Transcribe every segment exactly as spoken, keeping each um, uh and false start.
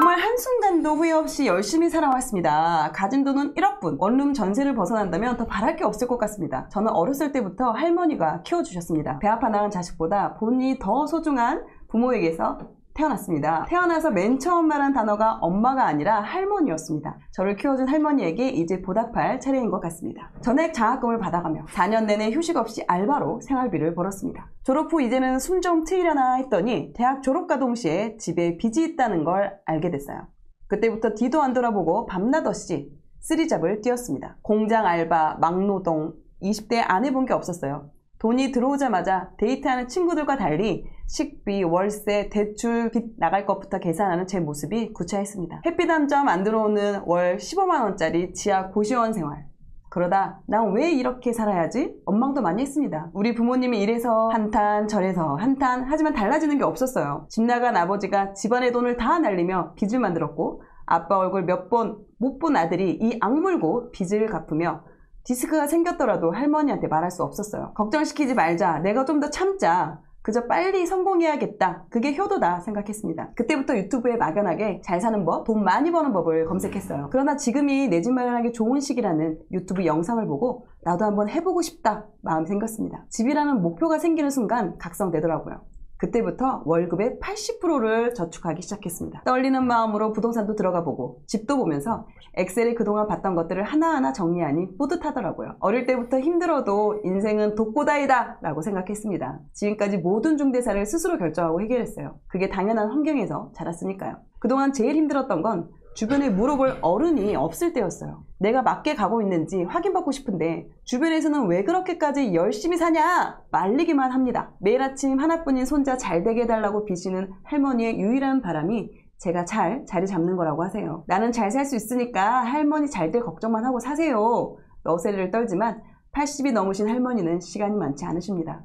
정말 한순간도 후회 없이 열심히 살아왔습니다. 가진 돈은 일억 분, 원룸 전세를 벗어난다면 더 바랄 게 없을 것 같습니다. 저는 어렸을 때부터 할머니가 키워주셨습니다. 배 아파 낳은 자식보다 본인이 더 소중한 부모에게서 태어났습니다. 태어나서 맨 처음 말한 단어가 엄마가 아니라 할머니였습니다. 저를 키워준 할머니에게 이제 보답할 차례인 것 같습니다. 전액 장학금을 받아가며 사 년 내내 휴식 없이 알바로 생활비를 벌었습니다. 졸업 후 이제는 숨 좀 트이려나 했더니 대학 졸업과 동시에 집에 빚이 있다는 걸 알게 됐어요. 그때부터 뒤도 안 돌아보고 밤낮없이 쓰리잡을 뛰었습니다. 공장 알바, 막노동, 이십 대 안 해본 게 없었어요. 돈이 들어오자마자 데이트하는 친구들과 달리 식비, 월세, 대출, 빚 나갈 것부터 계산하는 제 모습이 구차했습니다. 햇빛 한 점 안 들어오는 월 십오만 원짜리 지하 고시원 생활. 그러다 난 왜 이렇게 살아야지? 원망도 많이 했습니다. 우리 부모님이 이래서 한탄 저래서 한탄 하지만 달라지는 게 없었어요. 집 나간 아버지가 집안의 돈을 다 날리며 빚을 만들었고 아빠 얼굴 몇 번 못 본 아들이 이 악물고 빚을 갚으며 디스크가 생겼더라도 할머니한테 말할 수 없었어요. 걱정시키지 말자, 내가 좀 더 참자, 그저 빨리 성공해야겠다, 그게 효도다 생각했습니다. 그때부터 유튜브에 막연하게 잘 사는 법, 돈 많이 버는 법을 검색했어요. 그러나 지금이 내 집 마련하기 좋은 시기라는 유튜브 영상을 보고 나도 한번 해보고 싶다 마음이 생겼습니다. 집이라는 목표가 생기는 순간 각성되더라고요. 그때부터 월급의 팔십 퍼센트를 저축하기 시작했습니다. 떨리는 마음으로 부동산도 들어가 보고 집도 보면서 엑셀에 그동안 봤던 것들을 하나하나 정리하니 뿌듯하더라고요. 어릴 때부터 힘들어도 인생은 독고다이다 라고 생각했습니다. 지금까지 모든 중대사를 스스로 결정하고 해결했어요. 그게 당연한 환경에서 자랐으니까요. 그동안 제일 힘들었던 건 주변에 물어볼 어른이 없을 때였어요. 내가 맞게 가고 있는지 확인받고 싶은데 주변에서는 왜 그렇게까지 열심히 사냐 말리기만 합니다. 매일 아침 하나뿐인 손자 잘 되게 해달라고 비시는 할머니의 유일한 바람이 제가 잘 자리 잡는 거라고 하세요. 나는 잘 살 수 있으니까 할머니 잘 될 걱정만 하고 사세요. 러세를 떨지만 팔십이 넘으신 할머니는 시간이 많지 않으십니다.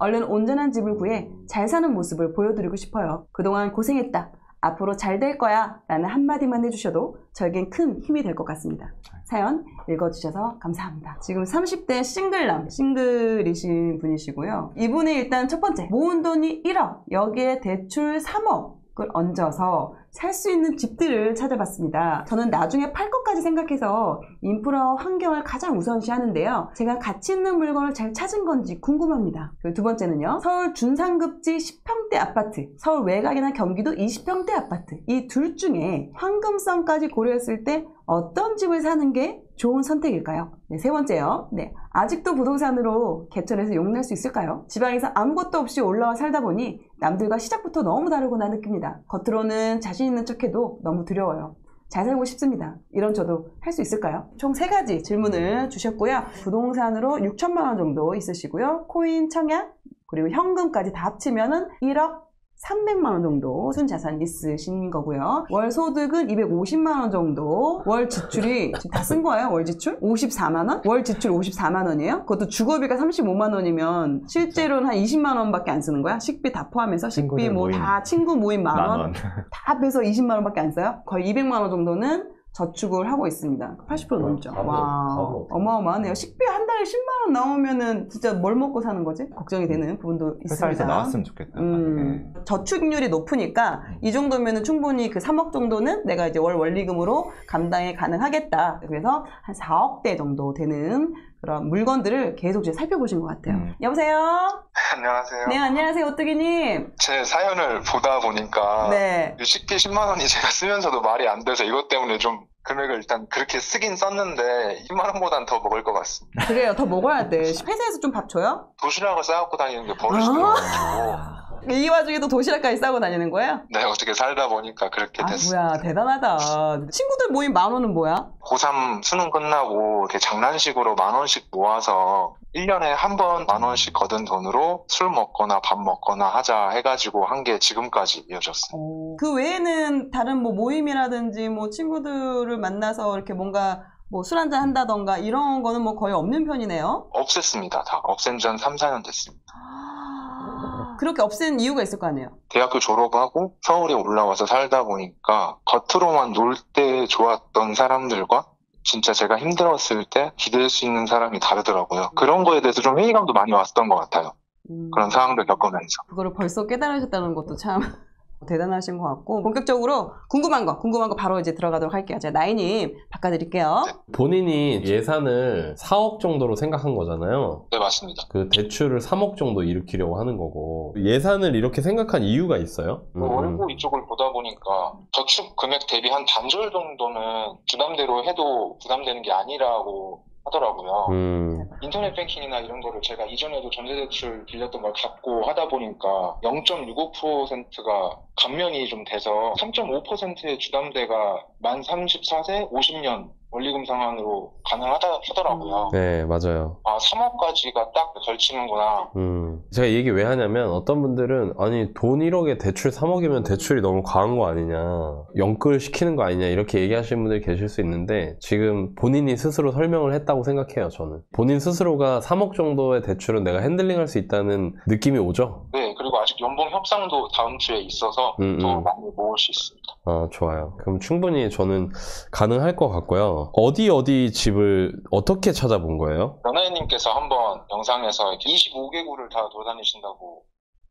얼른 온전한 집을 구해 잘 사는 모습을 보여드리고 싶어요. 그동안 고생했다, 앞으로 잘 될 거야 라는 한마디만 해주셔도 저에겐 큰 힘이 될 것 같습니다. 사연 읽어주셔서 감사합니다. 지금 삼십 대 싱글남, 싱글이신 분이시고요. 이분이 일단 첫 번째, 모은 돈이 일억, 여기에 대출 삼억을 얹어서 살 수 있는 집들을 찾아봤습니다. 저는 나중에 팔 것까지 생각해서 인프라 환경을 가장 우선시 하는데요. 제가 가치 있는 물건을 잘 찾은 건지 궁금합니다. 두 번째는요, 서울 준상급지 십 평대 아파트, 서울 외곽이나 경기도 이십 평대 아파트, 이 둘 중에 황금성까지 고려했을 때 어떤 집을 사는 게 좋은 선택일까요? 네, 세 번째요. 네, 아직도 부동산으로 개천에서 용날 수 있을까요? 지방에서 아무것도 없이 올라와 살다 보니 남들과 시작부터 너무 다르구나 느낍니다. 겉으로는 자신 있는 척해도 너무 두려워요. 잘 살고 싶습니다. 이런 저도 할 수 있을까요? 총 세 가지 질문을 주셨고요. 부동산으로 육천만 원 정도 있으시고요. 코인, 청약, 그리고 현금까지 다 합치면 일억 삼백만 원 정도 순자산 있으신 거고요. 월 소득은 이백오십만 원 정도. 월 지출이 지금 다 쓴 거예요. 월 지출 오십사만 원, 월 지출 오십사만 원이에요 그것도 주거비가 삼십오만 원이면 실제로는 한 이십만 원밖에 안 쓰는 거야. 식비 다 포함해서 식비 뭐 다 친구 모임 만 원 다 빼서 이십만 원밖에 안 써요. 거의 이백만 원 정도는 저축을 하고 있습니다. 팔십 퍼센트 넘죠. 와, 바로. 어마어마하네요. 식비 한 달에 십만 원 나오면은 진짜 뭘 먹고 사는 거지? 걱정이 되는 부분도 있습니다. 회사에서 나왔으면 좋겠다. 음, 저축률이 높으니까 이 정도면은 충분히 그 삼억 정도는 내가 이제 월 원리금으로 감당이 가능하겠다. 그래서 한 사억대 정도 되는 그런 물건들을 계속 이제 살펴보신 것 같아요. 음. 여보세요? 안녕하세요. 네, 안녕하세요, 오뚜기님. 제 사연을 보다 보니까 네. 유식비 십만 원이 제가 쓰면서도 말이 안 돼서 이것 때문에 좀 금액을 일단 그렇게 쓰긴 썼는데 이만 원보단 더 먹을 것 같습니다. 그래요, 더 먹어야 돼. 회사에서 좀 밥 줘요? 도시락을 싸갖고 다니는 게 버릇이 돼가지고. 이 와중에도 도시락까지 싸고 다니는 거예요? 네, 어떻게 살다 보니까 그렇게 아, 됐어요. 뭐야, 대단하다. 친구들 모임 만 원은 뭐야? 고삼 수능 끝나고 이렇게 장난식으로 만 원씩 모아서 일 년에 한 번 만 원씩 거둔 돈으로 술 먹거나 밥 먹거나 하자 해가지고 한 게 지금까지 이어졌어요. 오. 그 외에는 다른 뭐 모임이라든지 뭐 친구들을 만나서 이렇게 뭔가 뭐 술 한잔 한다던가 이런 거는 뭐 거의 없는 편이네요? 없앴습니다. 다 없앤 지 한 삼, 사 년 됐습니다. 그렇게 없앤 이유가 있을 거 아니에요? 대학교 졸업하고 서울에 올라와서 살다 보니까 겉으로만 놀 때 좋았던 사람들과 진짜 제가 힘들었을 때 기댈 수 있는 사람이 다르더라고요. 그런 거에 대해서 좀 회의감도 많이 왔던 것 같아요. 음... 그런 상황들 겪으면서. 그거를 벌써 깨달으셨다는 것도 참... 대단하신 것 같고, 본격적으로 궁금한 거 궁금한 거 바로 이제 들어가도록 할게요. 제가 나이님 바꿔드릴게요. 본인이 예산을 사억 정도로 생각한 거잖아요. 네, 맞습니다. 그 대출을 삼억 정도 일으키려고 하는 거고, 예산을 이렇게 생각한 이유가 있어요? 그 월고 이쪽을 보다 보니까 저축 금액 대비 한 반절 정도는 부담대로 해도 부담되는 게 아니라고 하더라고요. 음. 인터넷 뱅킹이나 이런 거를 제가 이전에도 전세대출 빌렸던 걸 갚고 하다 보니까 영 점 육오 퍼센트가 감면이 좀 돼서 삼 점 오 퍼센트의 주담대가 만 서른네 세 오십 년 원리금 상환으로 가능하다 하더라고요. 네, 맞아요. 아, 삼억까지가 딱 걸치는구나. 음. 제가 얘기 왜 하냐면, 어떤 분들은 아니 돈 일억에 대출 삼억이면 대출이 너무 과한 거 아니냐, 영끌 시키는 거 아니냐, 이렇게 얘기하시는 분들이 계실 수 있는데, 지금 본인이 스스로 설명을 했다고 생각해요. 저는 본인 스스로가 삼억 정도의 대출은 내가 핸들링할 수 있다는 느낌이 오죠? 네, 그리고 아직 연봉 협상도 다음 주에 있어서 음, 더 음. 많이 모을 수 있습니다. 아, 좋아요. 그럼 충분히 저는 가능할 것 같고요. 어디 어디 집을 어떻게 찾아본 거예요? 너나위님께서 한번 영상에서 이십오 개구를 다 돌아다니신다고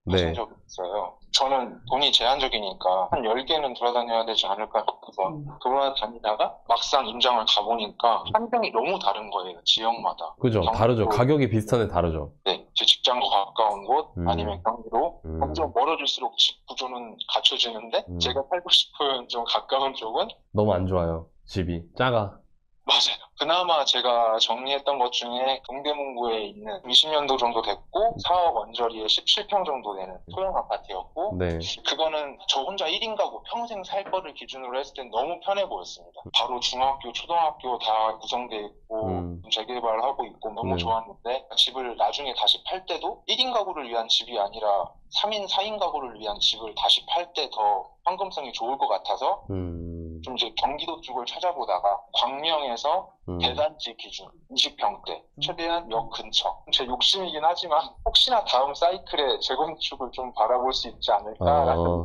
네. 하신 적이 있어요. 저는 돈이 제한적이니까 한 열 개는 돌아다녀야 되지 않을까 싶어서 음. 돌아다니다가 막상 임장을 가보니까 환경이 너무 다른 거예요, 지역마다. 그죠, 다르죠. 가격이 비슷한데 다르죠. 네, 제 직장과 가까운 곳 음. 아니면 경기도. 음. 점점 멀어질수록 집 구조는 갖춰지는데 음. 제가 살고 싶은 좀 가까운 쪽은 너무 안 좋아요. 집이 작아. 맞아요. 그나마 제가 정리했던 것 중에 동대문구에 있는 이십 년도 정도 됐고 사억 원저리에 십칠 평 정도 되는 소형 아파트였고 네. 그거는 저 혼자 일 인 가구 평생 살 거를 기준으로 했을 땐 너무 편해 보였습니다. 바로 중학교, 초등학교 다 구성돼 있고 음. 재개발하고 있고 너무 네. 좋았는데, 집을 나중에 다시 팔 때도 일 인 가구를 위한 집이 아니라 삼 인, 사 인 가구를 위한 집을 다시 팔 때 더 황금성이 좋을 것 같아서 음. 좀 이제 경기도 쪽을 찾아보다가 광명에서 음. 대단지 기준 이십 평대 최대한 역 근처, 제 욕심이긴 하지만 혹시나 다음 사이클에 재건축을 좀 바라볼 수 있지 않을까라는 어...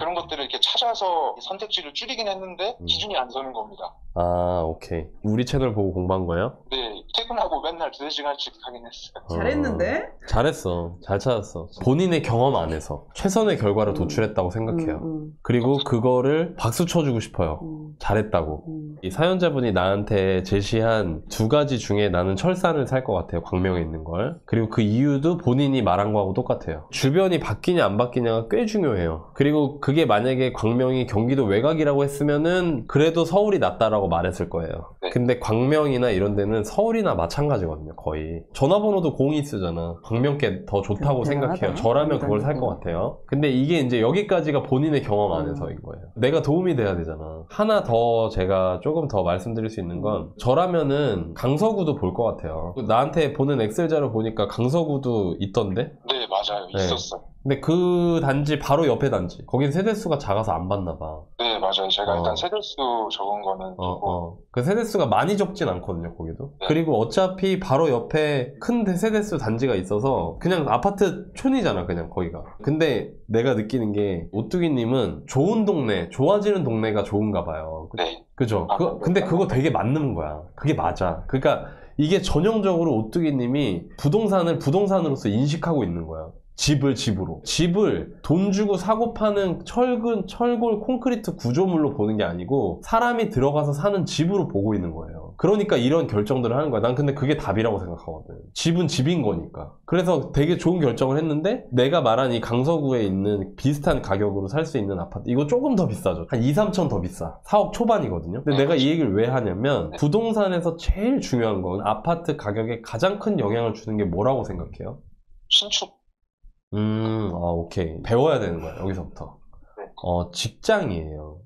그런 것들을 이렇게 찾아서 선택지를 줄이긴 했는데 음. 기준이 안 서는 겁니다. 아, 오케이. 우리 채널 보고 공부한 거예요? 네, 퇴근하고 맨날 두세 시간씩 하긴 했어요. 잘했는데? 어... 잘했어. 잘 찾았어. 본인의 경험 안에서 최선의 결과를 음. 도출했다고 생각해요. 음. 그리고 그거를 박수 쳐주고 싶어요. 음. 잘했다고. 음. 이 사연자분이 나한테 제시한 두 가지 중에 나는 철산을 살 것 같아요, 광명에 있는 걸. 그리고 그 이유도 본인이 말한 거하고 똑같아요. 주변이 바뀌냐 안 바뀌냐가 꽤 중요해요. 그리고 그게 만약에 광명이 경기도 외곽이라고 했으면은 그래도 서울이 낫다라고 말했을 거예요. 근데 광명이나 이런 데는 서울이나 마찬가지거든요, 거의. 전화번호도 공이 쓰잖아. 광명께 더 좋다고 생각해요. 저라면 그걸 살 것 같아요. 근데 이게 이제 여기까지가 본인의 경험 안에서인 거예요. 내가 도움이 돼야 되잖아. 하나 더 제가 조금 더 말씀드릴 수 있는 건, 저라면은 강서구도 볼 것 같아요. 나한테 보는 엑셀자로 보니까 강서구도 있던데? 네, 맞아요. 네. 있었어요. 근데 그 단지 바로 옆에 단지, 거긴 세대수가 작아서 안 봤나 봐. 네, 맞아요. 제가 어. 일단 세대수 적은 거는 어, 어. 그 세대수가 많이 적진 않거든요, 거기도. 네. 그리고 어차피 바로 옆에 큰 세대수 단지가 있어서 그냥 아파트 촌이잖아, 그냥 거기가. 근데 내가 느끼는 게, 오뚜기님은 좋은 동네, 좋아지는 동네가 좋은가 봐요. 네. 그죠? 아, 그, 근데 그거 되게 맞는 거야. 그게 맞아. 그러니까 이게 전형적으로 오뚜기님이 부동산을 부동산으로서 인식하고 있는 거야. 집을 집으로, 집을 돈 주고 사고 파는 철근, 철골, 콘크리트 구조물로 보는 게 아니고 사람이 들어가서 사는 집으로 보고 있는 거예요. 그러니까 이런 결정들을 하는 거야. 난 근데 그게 답이라고 생각하거든. 집은 집인 거니까. 그래서 되게 좋은 결정을 했는데, 내가 말한 이 강서구에 있는 비슷한 가격으로 살 수 있는 아파트, 이거 조금 더 비싸죠. 한 이, 삼천 더 비싸. 사억 초반이거든요. 근데 내가 이 얘기를 왜 하냐면, 부동산에서 제일 중요한 건 아파트 가격에 가장 큰 영향을 주는 게 뭐라고 생각해요? 신축. 음, 아, 오케이. 배워야 되는 거야, 여기서부터. 어, 직장이에요.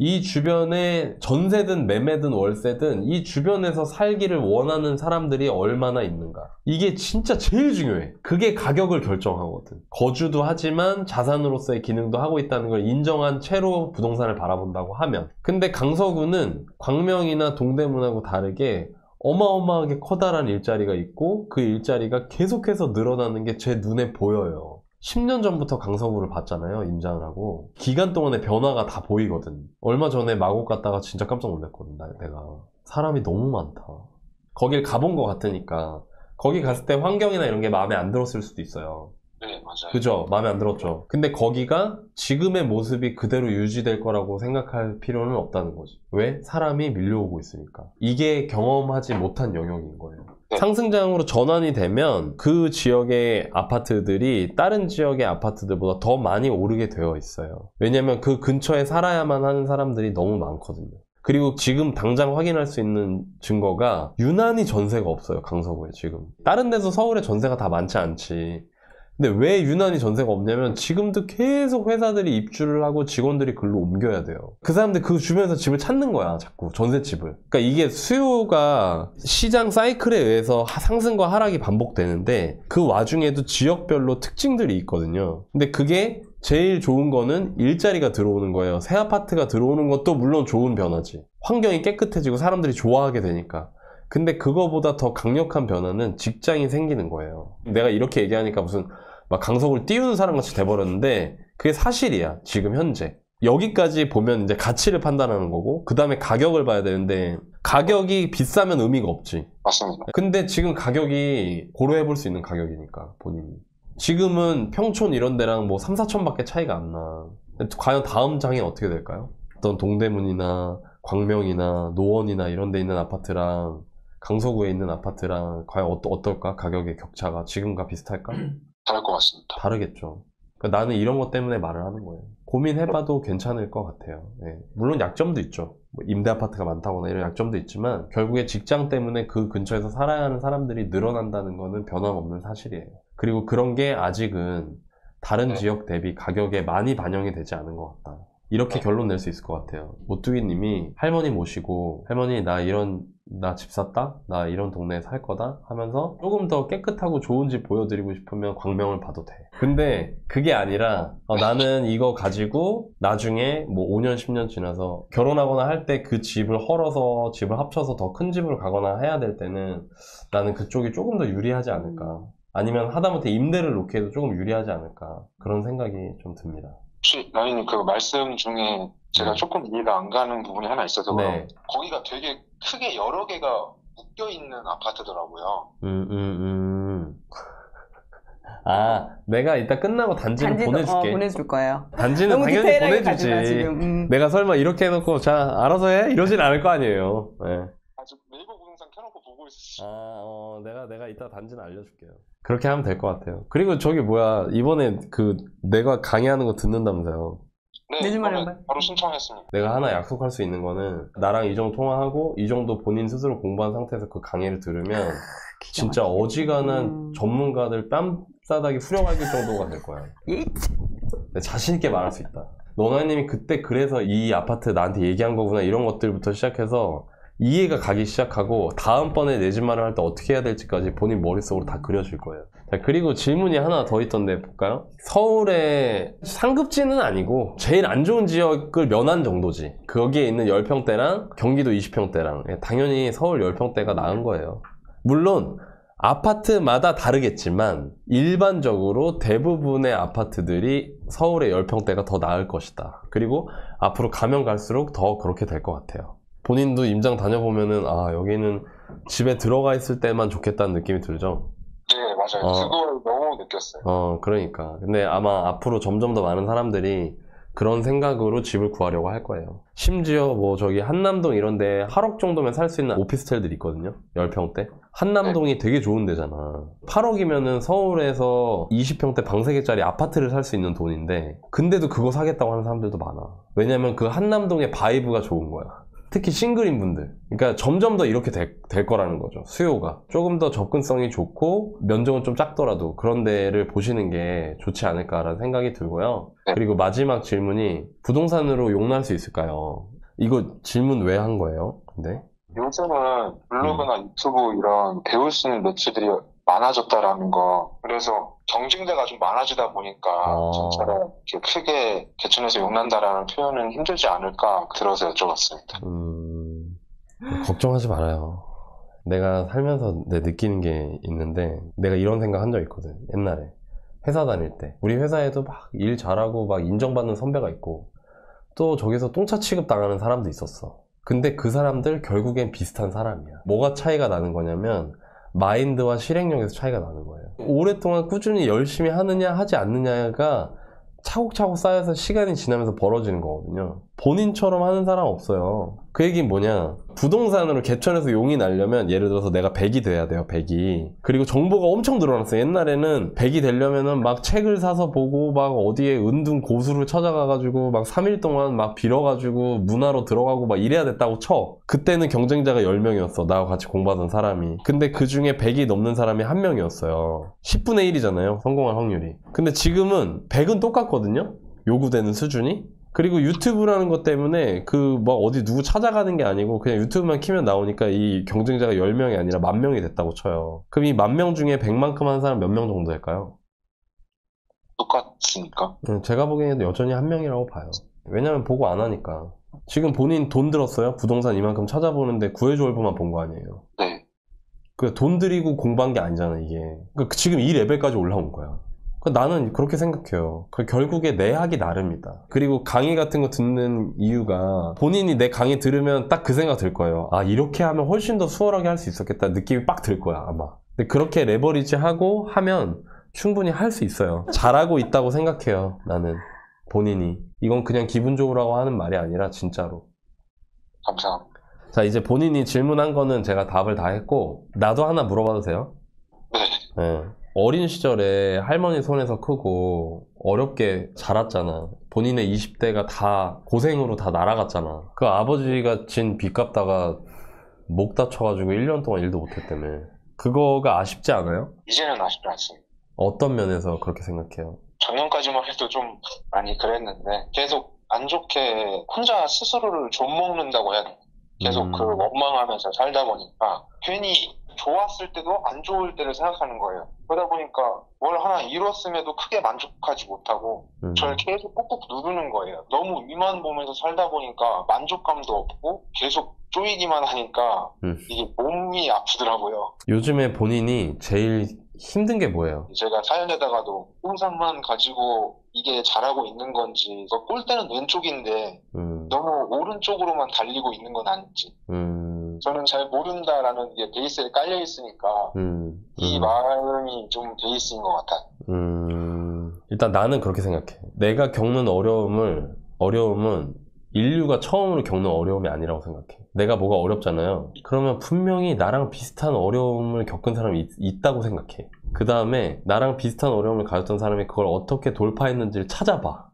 이 주변에 전세든 매매든 월세든 이 주변에서 살기를 원하는 사람들이 얼마나 있는가, 이게 진짜 제일 중요해. 그게 가격을 결정하거든. 거주도 하지만 자산으로서의 기능도 하고 있다는 걸 인정한 채로 부동산을 바라본다고 하면. 근데 강서구는 광명이나 동대문하고 다르게 어마어마하게 커다란 일자리가 있고, 그 일자리가 계속해서 늘어나는 게 제 눈에 보여요. 십 년 전부터 강서구를 봤잖아요, 임장을 하고. 기간 동안의 변화가 다 보이거든. 얼마 전에 마곡 갔다가 진짜 깜짝 놀랐거든, 내가. 사람이 너무 많다. 거길 가본 것 같으니까. 거기 갔을 때 환경이나 이런 게 마음에 안 들었을 수도 있어요. 네, 맞아요. 그죠? 마음에 안 들었죠. 근데 거기가 지금의 모습이 그대로 유지될 거라고 생각할 필요는 없다는 거지. 왜? 사람이 밀려오고 있으니까. 이게 경험하지 못한 영역인 거예요. 네. 상승장으로 전환이 되면 그 지역의 아파트들이 다른 지역의 아파트들보다 더 많이 오르게 되어 있어요. 왜냐면 그 근처에 살아야만 하는 사람들이 너무 많거든요. 그리고 지금 당장 확인할 수 있는 증거가 유난히 전세가 없어요. 강서구에 지금. 다른 데서 서울에 전세가 다 많지 않지. 근데 왜 유난히 전세가 없냐면 지금도 계속 회사들이 입주를 하고 직원들이 글로 옮겨야 돼요. 그 사람들 그 주변에서 집을 찾는 거야. 자꾸 전세집을. 그러니까 이게 수요가 시장 사이클에 의해서 상승과 하락이 반복되는데 그 와중에도 지역별로 특징들이 있거든요. 근데 그게 제일 좋은 거는 일자리가 들어오는 거예요. 새 아파트가 들어오는 것도 물론 좋은 변화지. 환경이 깨끗해지고 사람들이 좋아하게 되니까. 근데 그거보다 더 강력한 변화는 직장이 생기는 거예요. 내가 이렇게 얘기하니까 무슨 막 강서구를 띄우는 사람같이 돼버렸는데 그게 사실이야. 지금 현재 여기까지 보면 이제 가치를 판단하는 거고 그 다음에 가격을 봐야 되는데 가격이 비싸면 의미가 없지. 맞습니다. 근데 지금 가격이 고려해볼 수 있는 가격이니까 본인이 지금은 평촌 이런 데랑 뭐 삼, 사천 밖에 차이가 안 나. 과연 다음 장이 어떻게 될까요? 어떤 동대문이나 광명이나 노원이나 이런 데 있는 아파트랑 강서구에 있는 아파트랑 과연 어떠, 어떨까? 가격의 격차가 지금과 비슷할까? 다를 것 같습니다. 다르겠죠. 그러니까 나는 이런 것 때문에 말을 하는 거예요. 고민해봐도 괜찮을 것 같아요. 네. 물론 약점도 있죠. 뭐 임대아파트가 많다거나 이런 약점도 있지만 결국에 직장 때문에 그 근처에서 살아야 하는 사람들이 늘어난다는 거는 변함없는 사실이에요. 그리고 그런 게 아직은 다른 네. 지역 대비 가격에 많이 반영이 되지 않은 것 같다. 이렇게 결론 낼 수 있을 것 같아요. 오뚜기님이 할머니 모시고 할머니 나 이런 나 집 샀다? 나 이런 동네에 살 거다? 하면서 조금 더 깨끗하고 좋은 집 보여드리고 싶으면 광명을 봐도 돼. 근데 그게 아니라 어, 나는 이거 가지고 나중에 뭐 오 년 십 년 지나서 결혼하거나 할 때 그 집을 헐어서 집을 합쳐서 더 큰 집을 가거나 해야 될 때는 나는 그쪽이 조금 더 유리하지 않을까. 아니면 하다못해 임대를 놓게 해도 조금 유리하지 않을까. 그런 생각이 좀 듭니다. 혹시 나인님 그 말씀 중에 제가 조금 이해가 안 가는 부분이 하나 있어서 네. 거기가 되게 크게 여러 개가 묶여있는 아파트더라고요. 음, 음, 음. 아 내가 이따 끝나고 단지를 단지도, 보내줄게. 어, 보내줄 거예요. 단지는 너무 당연히 보내주지. 가지나, 지금. 음. 내가 설마 이렇게 해놓고 자 알아서 해? 이러진 않을 거 아니에요. 네. 아직 네이버 부동산 켜놓고 보고 있었어. 아, 어, 내가 내가 이따 단지는 알려줄게요. 그렇게 하면 될 것 같아요. 그리고 저기 뭐야 이번에 그 내가 강의하는 거 듣는다면서요. 네, 이번에 바로 신청했습니다. 내가 하나 약속할 수 있는 거는 나랑 이 정도 통화하고 이 정도 본인 스스로 공부한 상태에서 그 강의를 들으면 진짜 어지간한 음... 전문가들 뺨싸닥이 후려갈길 정도가 될 거야. 자신 있게 말할 수 있다. 너나위님이 그때 그래서 이 아파트 나한테 얘기한 거구나 이런 것들부터 시작해서 이해가 가기 시작하고 다음번에 내 집 마련할 때 어떻게 해야 될지까지 본인 머릿속으로 다 그려줄 거예요. 자, 그리고 질문이 하나 더 있던데 볼까요? 서울의 상급지는 아니고 제일 안 좋은 지역을 면한 정도지. 거기에 있는 십 평대랑 경기도 이십 평대랑 당연히 서울 십 평대가 나은 거예요. 물론 아파트마다 다르겠지만 일반적으로 대부분의 아파트들이 서울의 십 평대가 더 나을 것이다. 그리고 앞으로 가면 갈수록 더 그렇게 될 것 같아요. 본인도 임장 다녀보면은 아 여기는 집에 들어가 있을 때만 좋겠다는 느낌이 들죠? 네 맞아요. 어, 그걸 너무 느꼈어요. 어 그러니까 근데 아마 앞으로 점점 더 많은 사람들이 그런 생각으로 집을 구하려고 할 거예요. 심지어 뭐 저기 한남동 이런 데 팔억 정도면 살 수 있는 오피스텔들이 있거든요. 십 평대 한남동이 네. 되게 좋은 데잖아. 팔억이면은 서울에서 이십 평대 방 세 개짜리 아파트를 살 수 있는 돈인데 근데도 그거 사겠다고 하는 사람들도 많아. 왜냐면 그 한남동의 바이브가 좋은 거야. 특히 싱글인 분들. 그러니까 점점 더 이렇게 될, 될 거라는 거죠. 수요가. 조금 더 접근성이 좋고 면적은 좀 작더라도 그런 데를 보시는 게 좋지 않을까라는 생각이 들고요. 그리고 마지막 질문이 부동산으로 용납할 수 있을까요? 이거 질문 왜 한 거예요? 근데? 요즘은 블로그나 음. 유튜브 이런 배울 수 있는 매체들이 많아졌다라는 거. 그래서 경쟁자가 좀 많아지다 보니까 아... 진짜로 크게 개천에서 욕난다라는 표현은 힘들지 않을까 들어서 여쭤봤습니다. 음... 걱정하지 말아요. 내가 살면서 내 느끼는 게 있는데 내가 이런 생각 한 적 있거든. 옛날에 회사 다닐 때 우리 회사에도 막 일 잘하고 막 인정받는 선배가 있고 또 저기서 똥차 취급 당하는 사람도 있었어. 근데 그 사람들 결국엔 비슷한 사람이야. 뭐가 차이가 나는 거냐면 마인드와 실행력에서 차이가 나는 거예요. 오랫동안 꾸준히 열심히 하느냐 하지 않느냐가 차곡차곡 쌓여서 시간이 지나면서 벌어지는 거거든요. 본인처럼 하는 사람 없어요. 그 얘기는 뭐냐, 부동산으로 개천에서 용이 나려면 예를 들어서 내가 백이 돼야 돼요. 백이. 그리고 정보가 엄청 늘어났어요. 옛날에는 백이 되려면은 막 책을 사서 보고 막 어디에 은둔 고수를 찾아가가지고 막 삼 일 동안 막 빌어가지고 문화로 들어가고 막 이래야 됐다고 쳐. 그때는 경쟁자가 열 명이었어, 나와 같이 공부하던 사람이. 근데 그 중에 백이 넘는 사람이 한 명이었어요. 십분의 일이잖아요 성공할 확률이. 근데 지금은 백은 똑같거든요, 요구되는 수준이. 그리고 유튜브라는 것 때문에 그 막 어디 누구 찾아가는 게 아니고 그냥 유튜브만 키면 나오니까 이 경쟁자가 열 명이 아니라 만 명이 됐다고 쳐요. 그럼 이 만 명 중에 백만큼 한 사람 몇 명 정도 될까요? 똑같으니까? 제가 보기에는 여전히 한 명이라고 봐요. 왜냐면 보고 안 하니까. 지금 본인 돈 들었어요? 부동산 이만큼 찾아보는데 구해줘얼부만 본 거 아니에요? 네. 그 돈 들이고 공부한 게 아니잖아 이게. 그러니까 지금 이 레벨까지 올라온 거야. 나는 그렇게 생각해요. 결국에 내 학이 나름이다. 그리고 강의 같은 거 듣는 이유가 본인이 내 강의 들으면 딱 그 생각 들 거예요. 아, 이렇게 하면 훨씬 더 수월하게 할 수 있었겠다 느낌이 빡 들 거야 아마. 근데 그렇게 레버리지하고 하면 충분히 할 수 있어요. 잘하고 있다고 생각해요 나는, 본인이. 이건 그냥 기분 좋으라고 하는 말이 아니라 진짜로. 감사합니다. 자, 이제 본인이 질문한 거는 제가 답을 다 했고, 나도 하나 물어봐도 돼요? 네. 어린 시절에 할머니 손에서 크고 어렵게 자랐잖아. 본인의 이십 대가 다 고생으로 다 날아갔잖아. 그 아버지가 진 빚 갚다가 목 다쳐가지고 일 년 동안 일도 못했다며. 그거가 아쉽지 않아요? 이제는 아쉽지 않습니다. 어떤 면에서 그렇게 생각해요? 작년까지만 해도 좀 많이 그랬는데 계속 안 좋게 혼자 스스로를 좀먹는다고 해야 돼. 계속 음. 그 원망하면서 살다 보니까 괜히 좋았을 때도 안 좋을 때를 생각하는 거예요. 그러다 보니까 뭘 하나 이뤘음에도 크게 만족하지 못하고 음. 저를 계속 꾹꾹 누르는 거예요. 너무 위만 보면서 살다 보니까 만족감도 없고 계속 쪼이기만 하니까 음. 이게 몸이 아프더라고요. 요즘에 본인이 제일 힘든 게 뭐예요? 제가 살려다가도 꿈산만 가지고 이게 잘하고 있는 건지, 골대는 왼쪽인데 음. 너무 오른쪽으로만 달리고 있는 건 아닌지 음. 저는 잘 모른다라는 게 베이스에 깔려 있으니까 음, 음. 이 마음이 좀 베이스인 것 같아요. 음, 일단 나는 그렇게 생각해. 내가 겪는 어려움을 어려움은 인류가 처음으로 겪는 어려움이 아니라고 생각해. 내가 뭐가 어렵잖아요. 그러면 분명히 나랑 비슷한 어려움을 겪은 사람이 있, 있다고 생각해. 그 다음에 나랑 비슷한 어려움을 가졌던 사람이 그걸 어떻게 돌파했는지를 찾아봐.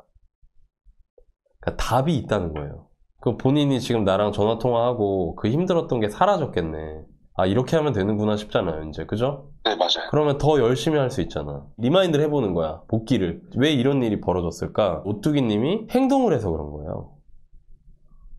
그러니까 답이 있다는 거예요. 그 본인이 지금 나랑 전화통화하고 그 힘들었던 게 사라졌겠네. 아, 이렇게 하면 되는구나 싶잖아요 이제. 그죠? 네, 맞아요. 그러면 더 열심히 할 수 있잖아. 리마인드를 해보는 거야, 복기를. 왜 이런 일이 벌어졌을까? 오뚜기님이 행동을 해서 그런 거예요.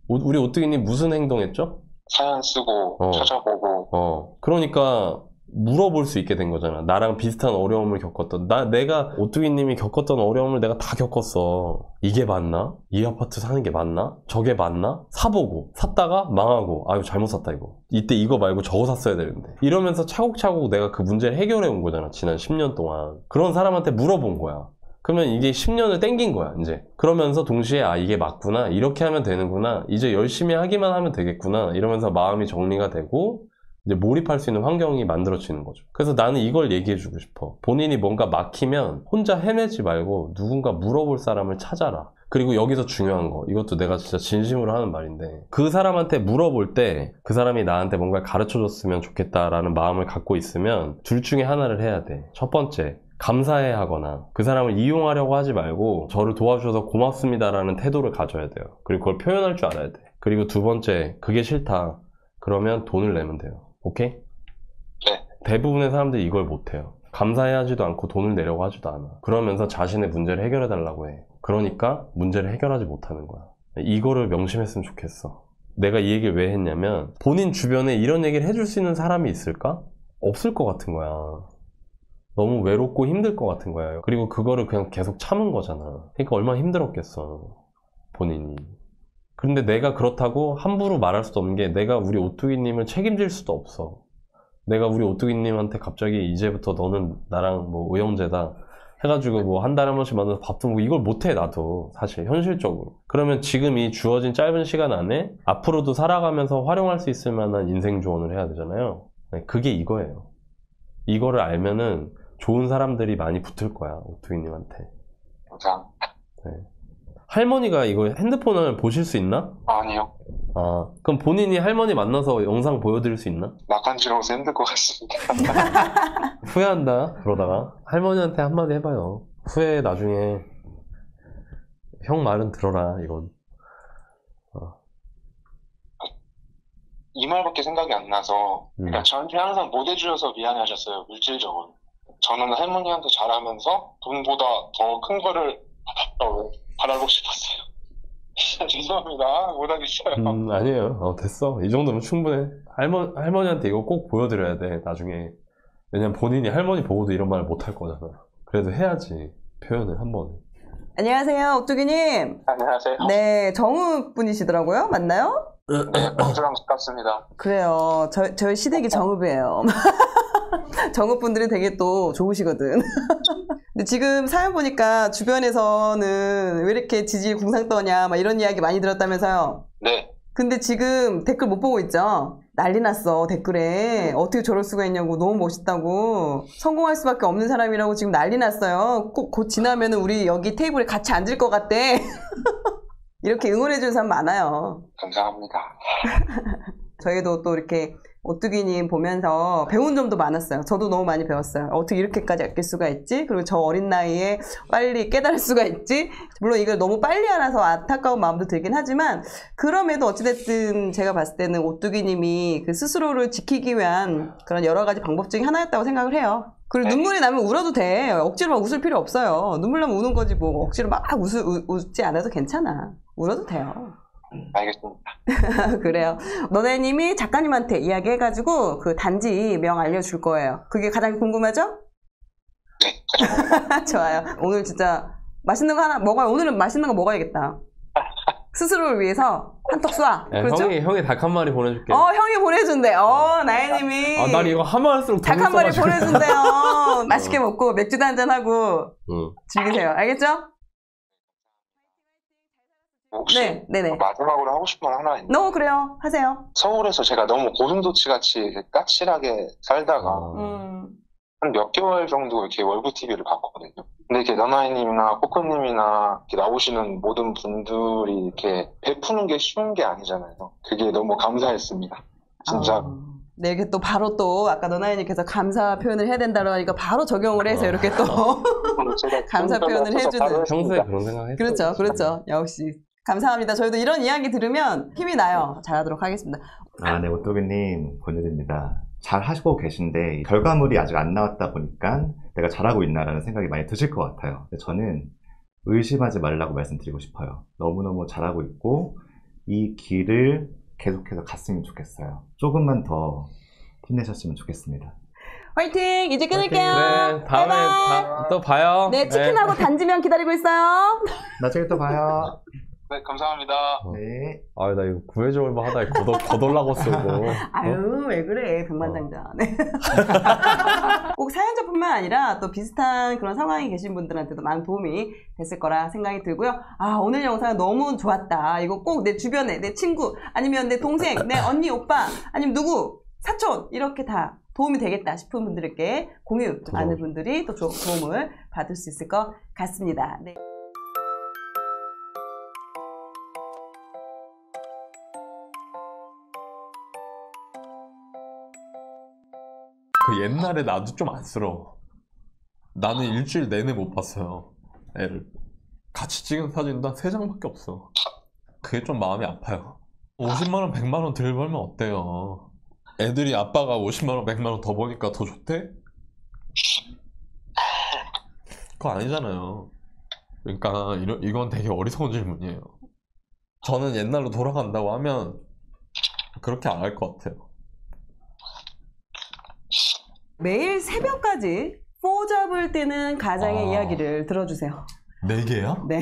오, 우리 오뚜기님 무슨 행동했죠? 사연 쓰고 어. 찾아보고 어. 그러니까 물어볼 수 있게 된 거잖아. 나랑 비슷한 어려움을 겪었던 나 내가 오뚜기님이 겪었던 어려움을 내가 다 겪었어. 이게 맞나? 이 아파트 사는 게 맞나? 저게 맞나? 사보고 샀다가 망하고 아유 잘못 샀다 이거, 이때 이거 말고 저거 샀어야 되는데, 이러면서 차곡차곡 내가 그 문제를 해결해 온 거잖아 지난 십 년 동안. 그런 사람한테 물어본 거야. 그러면 이게 십 년을 땡긴 거야 이제. 그러면서 동시에 아, 이게 맞구나, 이렇게 하면 되는구나, 이제 열심히 하기만 하면 되겠구나, 이러면서 마음이 정리가 되고 이제 몰입할 수 있는 환경이 만들어지는 거죠. 그래서 나는 이걸 얘기해주고 싶어. 본인이 뭔가 막히면 혼자 헤매지 말고 누군가 물어볼 사람을 찾아라. 그리고 여기서 중요한 거, 이것도 내가 진짜 진심으로 하는 말인데, 그 사람한테 물어볼 때 그 사람이 나한테 뭔가 가르쳐줬으면 좋겠다라는 마음을 갖고 있으면 둘 중에 하나를 해야 돼. 첫 번째, 감사해 하거나 그 사람을 이용하려고 하지 말고 저를 도와주셔서 고맙습니다라는 태도를 가져야 돼요. 그리고 그걸 표현할 줄 알아야 돼. 그리고 두 번째, 그게 싫다 그러면 돈을 내면 돼요. 오케이? 네. 대부분의 사람들이 이걸 못해요. 감사해하지도 않고 돈을 내려고 하지도 않아. 그러면서 자신의 문제를 해결해달라고 해. 그러니까 문제를 해결하지 못하는 거야. 이거를 명심했으면 좋겠어. 내가 이 얘기를 왜 했냐면, 본인 주변에 이런 얘기를 해줄 수 있는 사람이 있을까? 없을 것 같은 거야. 너무 외롭고 힘들 것 같은 거야. 그리고 그거를 그냥 계속 참은 거잖아. 그러니까 얼마나 힘들었겠어 본인이. 근데 내가 그렇다고 함부로 말할 수도 없는 게, 내가 우리 오뚜기님을 책임질 수도 없어. 내가 우리 오뚜기님한테 갑자기 이제부터 너는 나랑 뭐 의형제다 해가지고 뭐 한 달에 한 번씩 만나서 밥도 먹고, 이걸 못해 나도 사실 현실적으로. 그러면 지금 이 주어진 짧은 시간 안에 앞으로도 살아가면서 활용할 수 있을 만한 인생 조언을 해야 되잖아요. 그게 이거예요. 이거를 알면은 좋은 사람들이 많이 붙을 거야, 오투이님한테. 맞아. 네. 할머니가 이거 핸드폰을 보실 수 있나? 아니요. 아, 그럼 본인이 할머니 만나서 영상 보여드릴 수 있나? 막간지러워서 힘들 것 같습니다. 후회한다, 그러다가. 할머니한테 한마디 해봐요. 후회 나중에 형 말은 들어라, 이건. 어. 이 말밖에 생각이 안 나서. 음. 그러니까 저한테 항상 못 해주셔서 미안해 하셨어요, 물질적으로. 저는 할머니한테 잘하면서 돈보다 더 큰 거를 받았다고 바라고 싶었어요. 죄송합니다. 못하겠어요. 음, 아니에요. 어, 됐어. 이 정도면 충분해. 할머, 할머니한테 이거 꼭 보여드려야 돼, 나중에. 왜냐면 본인이 할머니 보고도 이런 말 못할 거잖아. 그래도 해야지, 표현을 한 번. 안녕하세요, 오뚜기님. 안녕하세요. 네, 정우 분이시더라고요. 맞나요? 네, 방수랑 가깝습니다. 그래요. 저, 저희 시댁이 정읍이에요. 정읍분들이 되게 또 좋으시거든. 근데 지금 사연 보니까 주변에서는 왜 이렇게 지지에 궁상 떠냐 막 이런 이야기 많이 들었다면서요. 네. 근데 지금 댓글 못 보고 있죠? 난리 났어, 댓글에. 어떻게 저럴 수가 있냐고, 너무 멋있다고, 성공할 수밖에 없는 사람이라고 지금 난리 났어요. 곧, 곧 지나면 우리 여기 테이블에 같이 앉을 것 같대. 이렇게 응원해주는 사람 많아요. 감사합니다. 저희도 또 이렇게 오뚜기님 보면서 배운 점도 많았어요. 저도 너무 많이 배웠어요. 어떻게 이렇게까지 아낄 수가 있지? 그리고 저 어린 나이에 빨리 깨달을 수가 있지? 물론 이걸 너무 빨리 알아서 안타까운 마음도 들긴 하지만, 그럼에도 어찌됐든 제가 봤을 때는 오뚜기님이 그 스스로를 지키기 위한 그런 여러 가지 방법 중에 하나였다고 생각을 해요. 그리고 네. 눈물이 나면 울어도 돼. 억지로 막 웃을 필요 없어요. 눈물 나면 우는 거지 뭐. 억지로 막 웃을, 우, 웃지 않아도 괜찮아. 울어도 돼요. 알겠습니다. 그래요. 너나위님이 작가님한테 이야기해가지고 그 단지 명 알려줄 거예요. 그게 가장 궁금하죠? 네. 좋아요. 오늘 진짜 맛있는 거 하나 먹어요. 오늘은 맛있는 거 먹어야겠다. 스스로를 위해서 한턱 쏴. 네, 그렇죠? 형이, 형이 닭 한 마리 보내줄게. 어, 형이 보내준대. 어, 나혜님이. 아, 난 이거 하면 할수록 닭 한 마리 보내준대요. 맛있게 먹고 맥주도 한잔 하고 응. 즐기세요. 알겠죠? 혹시 네, 네네. 마지막으로 하고 싶은 말 하나 있나요? 너무 그래요. 하세요. 서울에서 제가 너무 고슴도치같이 까칠하게 살다가 음. 한 몇 개월 정도 이렇게 월구 티비를 봤거든요. 근데 이렇게 너나위님이나 코코님이나 이렇게 나오시는 모든 분들이 이렇게 베푸는 게 쉬운 게 아니잖아요. 그게 너무 감사했습니다. 진짜. 아. 네, 이게 또 바로 또 아까 너나위님께서 감사 표현을 해야 된다고 하니까 바로 적용을 해서 이렇게 또 감사 표현을 해주는. 평소에 그런 생각했어요. 그렇죠, 그렇죠. 역시. 감사합니다. 저희도 이런 이야기 들으면 힘이 나요. 잘하도록 하겠습니다. 아, 네, 오뚜기님 보내드립니다. 잘 하시고 계신데 결과물이 아직 안 나왔다 보니까 내가 잘하고 있나라는 생각이 많이 드실 것 같아요. 근데 저는 의심하지 말라고 말씀드리고 싶어요. 너무너무 잘하고 있고 이 길을 계속해서 갔으면 좋겠어요. 조금만 더 힘내셨으면 좋겠습니다. 화이팅! 이제 끊을게요. 화이팅. 그래, 다음에 다, 또 봐요. 네, 치킨하고 네. 단지면 기다리고 있어요. 나중에 또 봐요. 네, 감사합니다. 네. 아유, 나 이거 구해줘 얼마 하다 거덜라고 쓰고. 아유, 어? 왜 그래, 백만장자. 어. 네. 꼭 사연자뿐만 아니라 또 비슷한 그런 상황에 계신 분들한테도 많은 도움이 됐을 거라 생각이 들고요. 아, 오늘 영상 너무 좋았다. 이거 꼭 내 주변에 내 친구, 아니면 내 동생, 내 언니, 오빠, 아니면 누구, 사촌, 이렇게 다 도움이 되겠다 싶은 분들께 공유, 많은 분들이 또 도움을 받을 수 있을 것 같습니다. 네. 그 옛날에 나도 좀 안쓰러워. 나는 일주일 내내 못 봤어요, 애를. 같이 찍은 사진도 한 세 장밖에 없어. 그게 좀 마음이 아파요. 오십만 원, 백만 원 덜 벌면 어때요? 애들이 아빠가 오십만 원, 백만 원 더 버니까 더 좋대? 그거 아니잖아요. 그러니까 이런, 이건 되게 어리석은 질문이에요. 저는 옛날로 돌아간다고 하면 그렇게 안 할 것 같아요. 매일 새벽까지 포 잡을 때는 가장의 아... 이야기를 들어주세요. 네 개요? 네.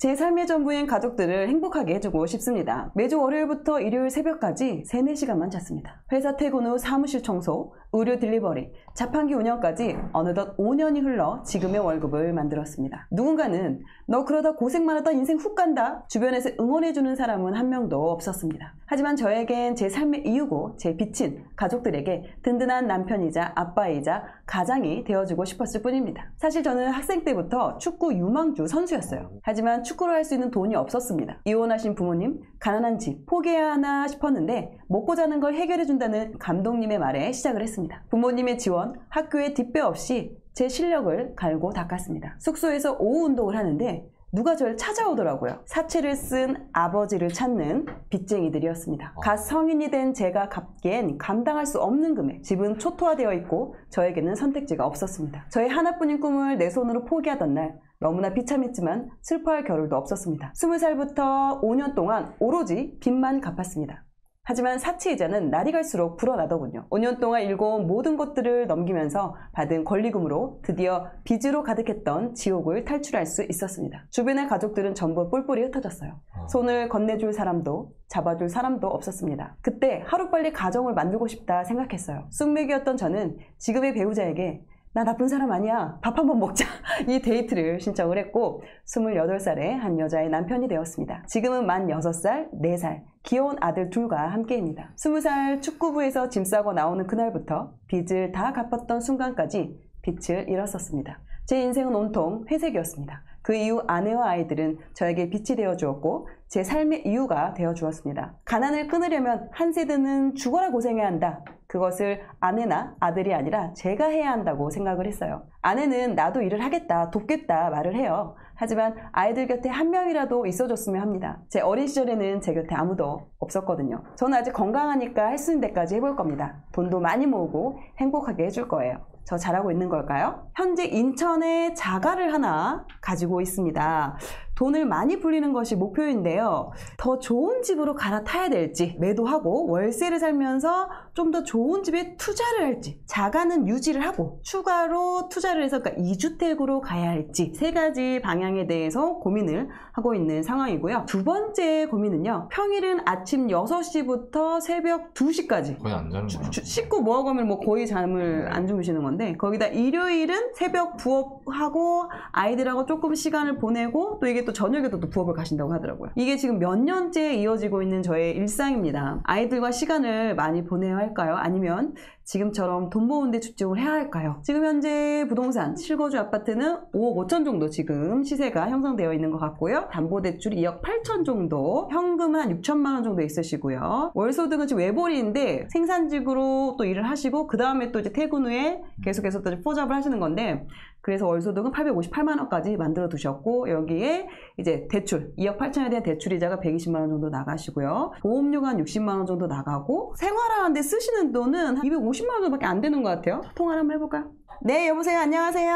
제 삶의 전부인 가족들을 행복하게 해주고 싶습니다. 매주 월요일부터 일요일 새벽까지 세네 시간만 잤습니다. 회사 퇴근 후 사무실 청소, 의료 딜리버리, 자판기 운영까지 어느덧 오 년이 흘러 지금의 월급을 만들었습니다. 누군가는 너 그러다 고생 많았다 인생 훅 간다 주변에서 응원해주는 사람은 한 명도 없었습니다. 하지만 저에겐 제 삶의 이유고 제 빛인 가족들에게 든든한 남편이자 아빠이자 가장이 되어주고 싶었을 뿐입니다. 사실 저는 학생 때부터 축구 유망주 선수였어요. 하지만 축구를 할 수 있는 돈이 없었습니다. 이혼하신 부모님, 가난한 집, 포기해야 하나 싶었는데 먹고 자는 걸 해결해준다는 감독님의 말에 시작을 했습니다. 부모님의 지원, 학교에 뒷배 없이 제 실력을 갈고 닦았습니다. 숙소에서 오후 운동을 하는데 누가 저를 찾아오더라고요. 사채를 쓴 아버지를 찾는 빚쟁이들이었습니다. 갓 성인이 된 제가 갚기엔 감당할 수 없는 금액, 집은 초토화되어 있고 저에게는 선택지가 없었습니다. 저의 하나뿐인 꿈을 내 손으로 포기하던 날 너무나 비참했지만 슬퍼할 겨를도 없었습니다. 스무 살부터 오 년 동안 오로지 빚만 갚았습니다. 하지만 사치이자는 날이 갈수록 불어나더군요. 오 년 동안 일궈온 모든 것들을 넘기면서 받은 권리금으로 드디어 빚으로 가득했던 지옥을 탈출할 수 있었습니다. 주변의 가족들은 전부 뿔뿔이 흩어졌어요. 손을 건네줄 사람도 잡아줄 사람도 없었습니다. 그때 하루빨리 가정을 만들고 싶다 생각했어요. 숙맥이었던 저는 지금의 배우자에게 나 나쁜 사람 아니야, 밥 한번 먹자 이 데이트를 신청을 했고 스물여덟 살에 한 여자의 남편이 되었습니다. 지금은 만 여섯 살, 네 살, 귀여운 아들 둘과 함께입니다. 스무 살 축구부에서 짐 싸고 나오는 그날부터 빚을 다 갚았던 순간까지 빛을 잃었었습니다. 제 인생은 온통 회색이었습니다. 그 이후 아내와 아이들은 저에게 빛이 되어주었고 제 삶의 이유가 되어주었습니다. 가난을 끊으려면 한 세대는 죽어라 고생해야 한다. 그것을 아내나 아들이 아니라 제가 해야 한다고 생각을 했어요. 아내는 나도 일을 하겠다, 돕겠다 말을 해요. 하지만 아이들 곁에 한 명이라도 있어줬으면 합니다. 제 어린 시절에는 제 곁에 아무도 없었거든요. 저는 아직 건강하니까 할 수 있는 데까지 해볼 겁니다. 돈도 많이 모으고 행복하게 해줄 거예요. 저 잘하고 있는 걸까요? 현재 인천에 자가를 하나 가지고 있습니다. 돈을 많이 불리는 것이 목표인데요. 더 좋은 집으로 갈아타야 될지 매도하고 월세를 살면서 좀 더 좋은 집에 투자를 할지 자가는 유지를 하고 추가로 투자를 해서 그러니까 이주택으로 가야 할지 세 가지 방향에 대해서 고민을 하고 있는 상황이고요. 두 번째 고민은요. 평일은 아침 여섯 시부터 새벽 두 시까지 거의 안 자는 거예요. 식구 모아고 하면 뭐 거의 잠을 안 주무시는 건데 거기다 일요일은 새벽 부업하고 아이들하고 조금 시간을 보내고 또 이게 또 저녁에도 또 부업을 가신다고 하더라고요. 이게 지금 몇 년째 이어지고 있는 저의 일상입니다. 아이들과 시간을 많이 보내야 할까요? 아니면 지금처럼 돈 모으는 데 집중을 해야 할까요? 지금 현재 부동산 실거주 아파트는 오억 오천 정도 지금 시세가 형성되어 있는 것 같고요. 담보대출이 이억 팔천 정도, 현금은 한 육천만 원 정도 있으시고요. 월소득은 지금 외벌이인데 생산직으로 또 일을 하시고 그 다음에 또 이제 퇴근 후에 계속해서 또 포잡을 하시는 건데 그래서 월소득은 팔백오십팔만 원까지 만들어 두셨고 여기에 이제 대출 이억 팔천에 대한 대출이자가 백이십만 원 정도 나가시고요. 보험료가 한 육십만 원 정도 나가고 생활하는데 쓰시는 돈은 한 이백오십만 원 밖에 안 되는 것 같아요. 통화를 한번 해볼까요? 네, 여보세요. 안녕하세요.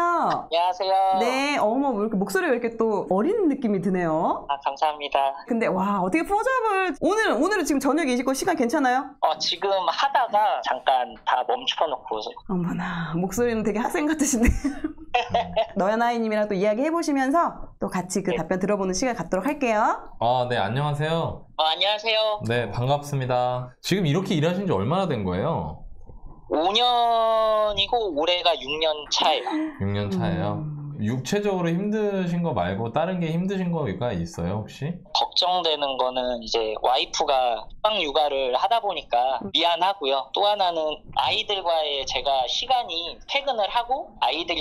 안녕하세요. 네, 어머, 왜 이렇게 목소리가 이렇게 또 어린 느낌이 드네요. 아, 감사합니다. 근데 와, 어떻게 포잡을 오늘 오늘은 지금 저녁에 이시고 시간 괜찮아요? 어, 지금 하다가 잠깐 다 멈춰놓고. 어머나, 목소리는 되게 학생 같으신데. 너나위님이랑 또 이야기 해보시면서 또 같이 그 네. 답변 들어보는 시간 갖도록 할게요. 아, 네, 안녕하세요. 어, 안녕하세요. 네, 반갑습니다. 지금 이렇게 일하신 지 얼마나 된 거예요? 오 년이고 올해가 육 년 차예요. 육 년 차예요? 육체적으로 힘드신 거 말고 다른 게 힘드신 거가 있어요 혹시? 걱정되는 거는 이제 와이프가 빵 육아를 하다 보니까 미안하고요. 또 하나는 아이들과의 제가 시간이 퇴근을 하고 아이들을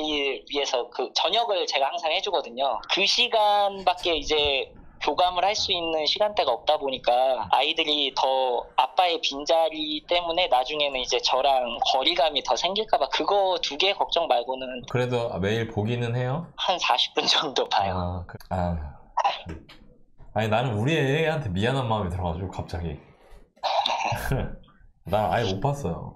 위해서 그 저녁을 제가 항상 해주거든요. 그 시간밖에 이제 교감을 할 수 있는 시간대가 없다 보니까 아이들이 더 아빠의 빈자리 때문에 나중에는 이제 저랑 거리감이 더 생길까봐 그거 두 개 걱정 말고는 그래도 매일 보기는 해요? 한 사십 분 정도 봐요. 아, 아. 아니 나는 우리 애한테 미안한 마음이 들어가지고 갑자기 난 아예 못 봤어요.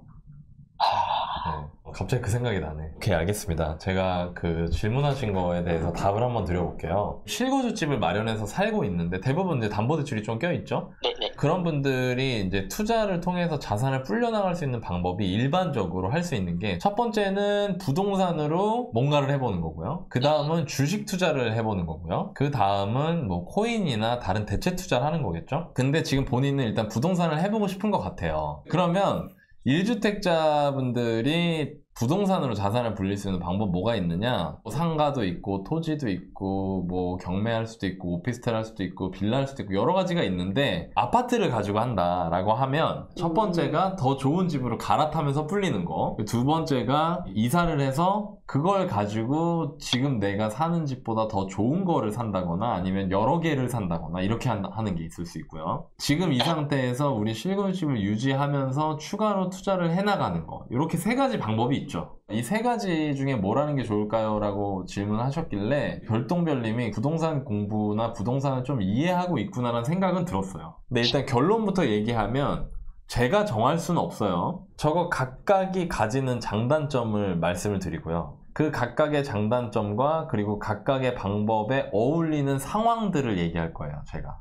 네. 갑자기 그 생각이 나네. 오케이, 알겠습니다. 제가 그 질문하신 거에 대해서 답을 한번 드려볼게요. 실거주집을 마련해서 살고 있는데 대부분 이제 담보대출이 좀 껴있죠? 네네. 그런 분들이 이제 투자를 통해서 자산을 불려나갈 수 있는 방법이 일반적으로 할 수 있는 게, 첫 번째는 부동산으로 뭔가를 해보는 거고요. 그 다음은 주식 투자를 해보는 거고요. 그 다음은 뭐 코인이나 다른 대체 투자를 하는 거겠죠. 근데 지금 본인은 일단 부동산을 해보고 싶은 것 같아요. 그러면 일 주택자분들이 부동산으로 자산을 불릴 수 있는 방법 뭐가 있느냐? 상가도 있고 토지도 있고 뭐 경매할 수도 있고 오피스텔 할 수도 있고 빌라 할 수도 있고 여러 가지가 있는데, 아파트를 가지고 한다라고 하면 첫 번째가 더 좋은 집으로 갈아타면서 불리는 거, 두 번째가 이사를 해서 그걸 가지고 지금 내가 사는 집보다 더 좋은 거를 산다거나 아니면 여러 개를 산다거나 이렇게 하는 게 있을 수 있고요. 지금 이 상태에서 우리 실거주집을 유지하면서 추가로 투자를 해나가는 거, 이렇게 세 가지 방법이 있죠. 이 세 가지 중에 뭐라는 게 좋을까요? 라고 질문하셨길래 별똥별님이 부동산 공부나 부동산을 좀 이해하고 있구나라는 생각은 들었어요. 근데 일단 결론부터 얘기하면 제가 정할 수는 없어요. 저거 각각이 가지는 장단점을 말씀을 드리고요. 그 각각의 장단점과 그리고 각각의 방법에 어울리는 상황들을 얘기할 거예요. 제가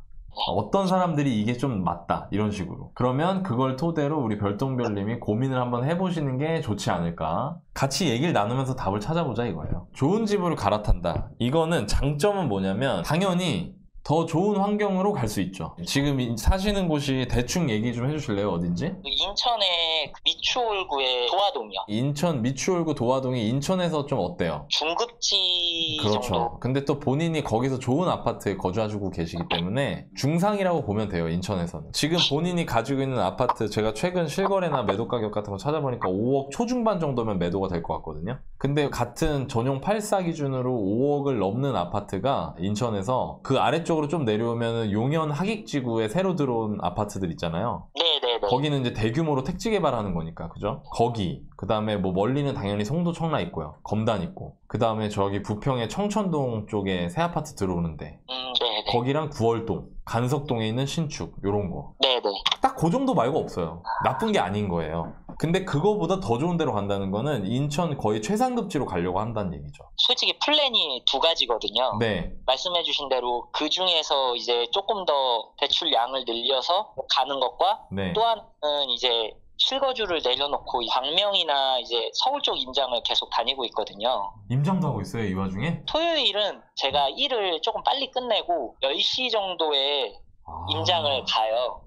어떤 사람들이 이게 좀 맞다 이런 식으로, 그러면 그걸 토대로 우리 별똥별님이 고민을 한번 해보시는 게 좋지 않을까. 같이 얘기를 나누면서 답을 찾아보자 이거예요. 좋은 집으로 갈아탄다, 이거는 장점은 뭐냐면 당연히 더 좋은 환경으로 갈 수 있죠. 지금 사시는 곳이 대충 얘기 좀 해주실래요? 어딘지? 인천의 미추홀구의 도화동이요. 인천 미추홀구 도화동이 인천에서 좀 어때요? 중급지 그렇죠. 정도? 근데 또 본인이 거기서 좋은 아파트에 거주하시고 계시기 때문에 중상이라고 보면 돼요. 인천에서는 지금 본인이 가지고 있는 아파트, 제가 최근 실거래나 매도 가격 같은 거 찾아보니까 오억 초중반 정도면 매도가 될 것 같거든요. 근데 같은 전용 팔 사 기준으로 오억을 넘는 아파트가 인천에서, 그 아래쪽으로 좀 내려오면 용현 하객지구에 새로 들어온 아파트들 있잖아요. 네네네. 거기는 이제 대규모로 택지 개발하는 거니까, 그죠? 거기, 그 다음에 뭐 멀리는 당연히 송도 청라 있고요, 검단 있고, 그 다음에 저기 부평의 청천동 쪽에 새 아파트 들어오는데 음, 네네. 거기랑 구월동, 간석동에 있는 신축, 요런 거. 네네. 딱 그 정도 말고 없어요. 나쁜 게 아닌 거예요. 근데 그거보다 더 좋은 데로 간다는 거는 인천 거의 최상급지로 가려고 한다는 얘기죠. 솔직히 플랜이 두 가지거든요. 네. 말씀해 주신 대로 그 중에서 이제 조금 더 대출량을 늘려서 가는 것과, 네. 또 하나는 이제 실거주를 내려놓고 광명이나 이제 서울 쪽 임장을 계속 다니고 있거든요. 임장도 하고 있어요, 이 와중에? 토요일은 제가 일을 조금 빨리 끝내고 열 시 정도에 아... 임장을 가요.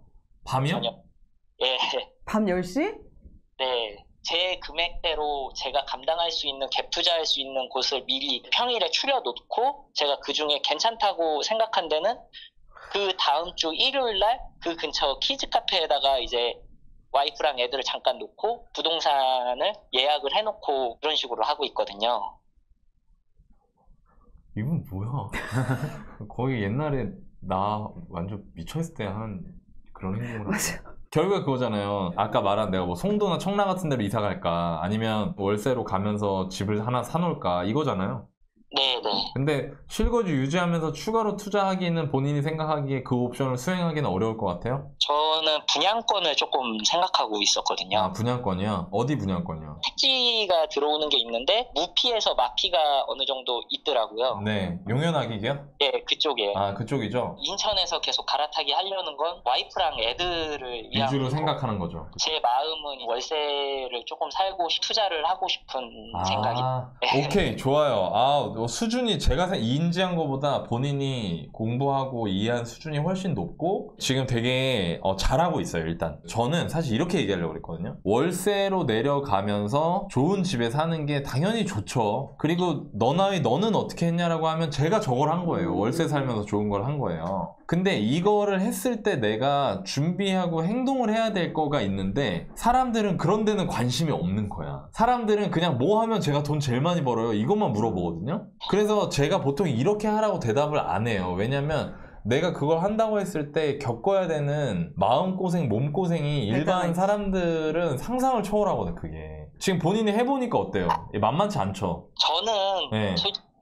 밤이요? 저녁. 예. 밤 열 시? 네, 제 금액대로 제가 감당할 수 있는, 갭 투자할 수 있는 곳을 미리 평일에 추려놓고, 제가 그중에 괜찮다고 생각한 데는 그 다음 주 일요일날 그 근처 키즈카페에다가 이제 와이프랑 애들을 잠깐 놓고 부동산을 예약을 해놓고 그런 식으로 하고 있거든요. 이건 뭐야? 거의 옛날에 나 완전 미쳐있을 때 한 그런 행동을 맞아요. 결국에 그거잖아요. 아까 말한 내가 뭐 송도나 청라 같은 데로 이사 갈까, 아니면 월세로 가면서 집을 하나 사놓을까, 이거잖아요. 네, 네. 근데 실거주 유지하면서 추가로 투자하기는 본인이 생각하기에 그 옵션을 수행하기는 어려울 것 같아요? 저는 분양권을 조금 생각하고 있었거든요. 아, 분양권이요? 어디 분양권이요? 택지가 들어오는 게 있는데 무피에서 마피가 어느 정도 있더라고요. 네, 용현학이요? 네, 그쪽이에요. 아, 그쪽이죠? 인천에서 계속 갈아타기 하려는 건 와이프랑 애들을 위주로 생각하는 거죠. 제 마음은 월세를 조금 살고 투자를 하고 싶은 아, 생각이. 오케이, 좋아요. 아, 수준이 제가 인지한 것보다 본인이 공부하고 이해한 수준이 훨씬 높고 지금 되게 어, 잘하고 있어요. 일단 저는 사실 이렇게 얘기하려고 그랬거든요. 월세로 내려가면서 좋은 집에 사는 게 당연히 좋죠. 그리고 너나위 너는 어떻게 했냐라고 하면 제가 저걸 한 거예요. 월세 살면서 좋은 걸 한 거예요. 근데 이거를 했을 때 내가 준비하고 행동을 해야 될 거가 있는데, 사람들은 그런 데는 관심이 없는 거야. 사람들은 그냥 뭐 하면 제가 돈 제일 많이 벌어요, 이것만 물어보거든요. 그래서 제가 보통 이렇게 하라고 대답을 안 해요. 왜냐면 내가 그걸 한다고 했을 때 겪어야 되는 마음고생, 몸고생이 일반 사람들은 상상을 초월하거든. 그게 지금 본인이 해보니까 어때요? 만만치 않죠? 저는 네.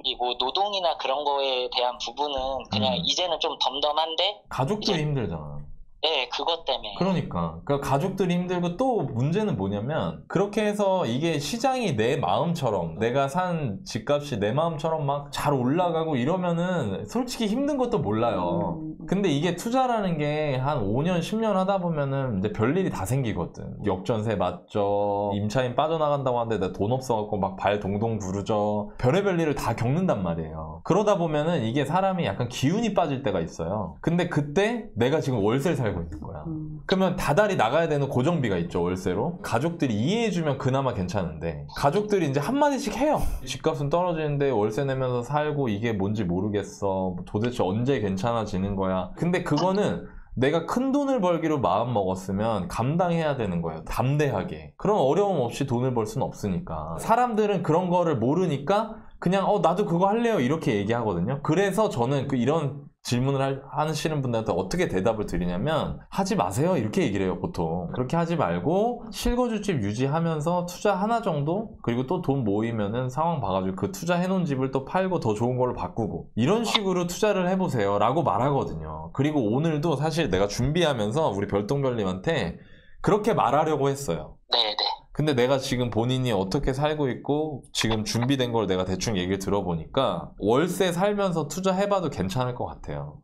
그리고 노동이나 그런 거에 대한 부분은 그냥 음. 이제는 좀 덤덤한데, 가족들이 힘들잖아. 네, 그것 때문에. 그러니까. 그러니까 가족들이 힘들고 또 문제는 뭐냐면 그렇게 해서 이게 시장이 내 마음처럼 내가 산 집값이 내 마음처럼 막 잘 올라가고 이러면은 솔직히 힘든 것도 몰라요. 근데 이게 투자라는 게 한 오 년 십 년 하다 보면은 이제 별일이 다 생기거든. 역전세 맞죠. 임차인 빠져나간다고 하는데 나 돈 없어갖고 막 발 동동 구르죠. 별의별 일을 다 겪는단 말이에요. 그러다 보면은 이게 사람이 약간 기운이 빠질 때가 있어요. 근데 그때 내가 지금 월세를 살고 있는 거야. 음. 그러면 다달이 나가야 되는 고정비가 있죠, 월세로. 가족들이 이해해주면 그나마 괜찮은데 가족들이 이제 한마디씩 해요. 집값은 떨어지는데 월세 내면서 살고 이게 뭔지 모르겠어. 도대체 언제 괜찮아지는 거야. 근데 그거는 내가 큰 돈을 벌기로 마음 먹었으면 감당해야 되는 거예요. 담대하게. 그럼 어려움 없이 돈을 벌 수는 없으니까. 사람들은 그런 거를 모르니까 그냥 어 나도 그거 할래요 이렇게 얘기하거든요. 그래서 저는 그 이런 질문을 하시는 분들한테 어떻게 대답을 드리냐면 하지 마세요 이렇게 얘기를 해요. 보통 그렇게 하지 말고 실거주집 유지하면서 투자 하나 정도 그리고 또 돈 모이면은 상황 봐가지고 그 투자해놓은 집을 또 팔고 더 좋은 걸로 바꾸고 이런 식으로 투자를 해보세요 라고 말하거든요. 그리고 오늘도 사실 내가 준비하면서 우리 별똥별님한테 그렇게 말하려고 했어요. 네네. 근데 내가 지금 본인이 어떻게 살고 있고 지금 준비된 걸 내가 대충 얘기를 들어보니까 월세 살면서 투자해봐도 괜찮을 것 같아요.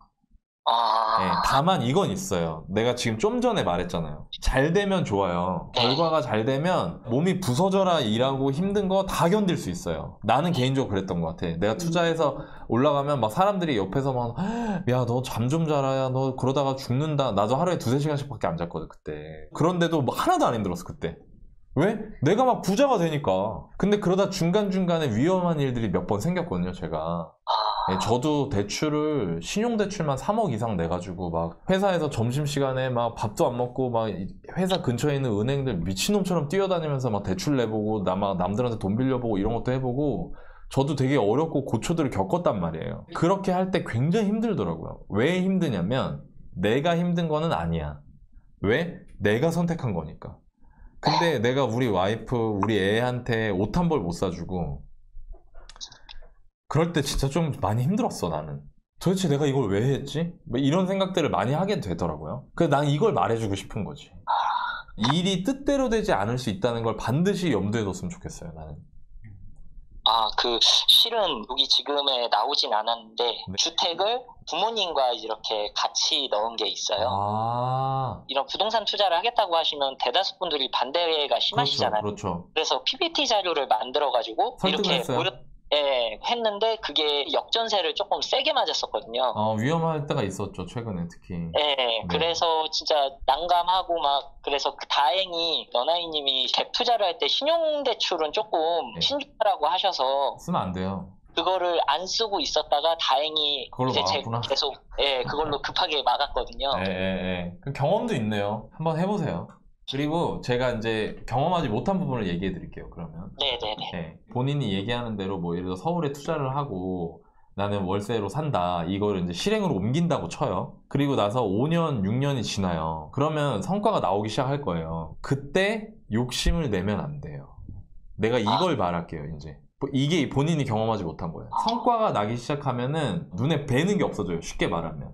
아... 네, 다만 이건 있어요. 내가 지금 좀 전에 말했잖아요. 잘 되면 좋아요. 결과가 잘 되면 몸이 부서져라 일하고 힘든 거 다 견딜 수 있어요. 나는 개인적으로 그랬던 것 같아. 내가 투자해서 올라가면 막 사람들이 옆에서 막 야 너 잠 좀 자라 야 너 그러다가 죽는다. 나도 하루에 두세 시간씩 밖에 안 잤거든 그때. 그런데도 막 하나도 안 힘들었어 그때. 왜? 내가 막 부자가 되니까. 근데 그러다 중간중간에 위험한 일들이 몇 번 생겼거든요 제가. 예, 저도 대출을 신용대출만 삼억 이상 내가지고 막 회사에서 점심시간에 막 밥도 안 먹고 막 회사 근처에 있는 은행들 미친놈처럼 뛰어다니면서 막 대출 내보고 나 막 남들한테 돈 빌려보고 이런 것도 해보고 저도 되게 어렵고 고초들을 겪었단 말이에요. 그렇게 할 때 굉장히 힘들더라고요. 왜 힘드냐면 내가 힘든 거는 아니야. 왜? 내가 선택한 거니까. 근데 내가 우리 와이프, 우리 애한테 옷 한 벌 못 사주고 그럴 때 진짜 좀 많이 힘들었어 나는. 도대체 내가 이걸 왜 했지? 뭐 이런 생각들을 많이 하게 되더라고요. 그래서 난 이걸 말해주고 싶은 거지. 일이 뜻대로 되지 않을 수 있다는 걸 반드시 염두에 뒀으면 좋겠어요 나는. 아, 그 실은 여기 지금에 나오진 않았는데 네. 주택을 부모님과 이렇게 같이 넣은 게 있어요. 아. 이런 부동산 투자를 하겠다고 하시면 대다수 분들이 반대가 심하시잖아요. 그렇죠, 그렇죠. 그래서 피피티 자료를 만들어가지고 이렇게 무료, 예, 했는데 그게 역전세를 조금 세게 맞았었거든요. 아, 위험할 때가 있었죠 최근에 특히. 예, 네. 그래서 진짜 난감하고 막 그래서 다행히 너나이님이 갭투자를 할 때 신용대출은 조금 네. 신중하라고 하셔서 쓰면 안 돼요. 그거를 안 쓰고 있었다가 다행히 이제 막았구나. 계속 예 그걸로 급하게 막았거든요. 예, 예, 예. 경험도 있네요. 한번 해보세요. 그리고 제가 이제 경험하지 못한 부분을 얘기해 드릴게요. 그러면 네네네. 네. 본인이 얘기하는 대로 뭐 예를 들어 서울에 투자를 하고 나는 월세로 산다 이거를 이제 실행으로 옮긴다고 쳐요. 그리고 나서 오 년 육 년이 지나요. 그러면 성과가 나오기 시작할 거예요. 그때 욕심을 내면 안 돼요. 내가 이걸 아. 말할게요 이제. 이게 본인이 경험하지 못한 거예요. 성과가 나기 시작하면은 눈에 뵈는 게 없어져요. 쉽게 말하면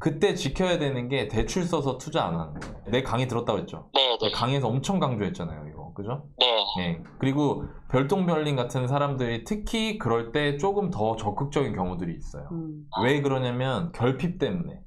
그때 지켜야 되는 게 대출 써서 투자 안 하는 거예요. 내 강의 들었다고 했죠? 네, 네. 강의에서 엄청 강조했잖아요 이거. 그죠? 네. 네. 그리고 별똥별님 같은 사람들이 특히 그럴 때 조금 더 적극적인 경우들이 있어요. 음. 왜 그러냐면 결핍 때문에.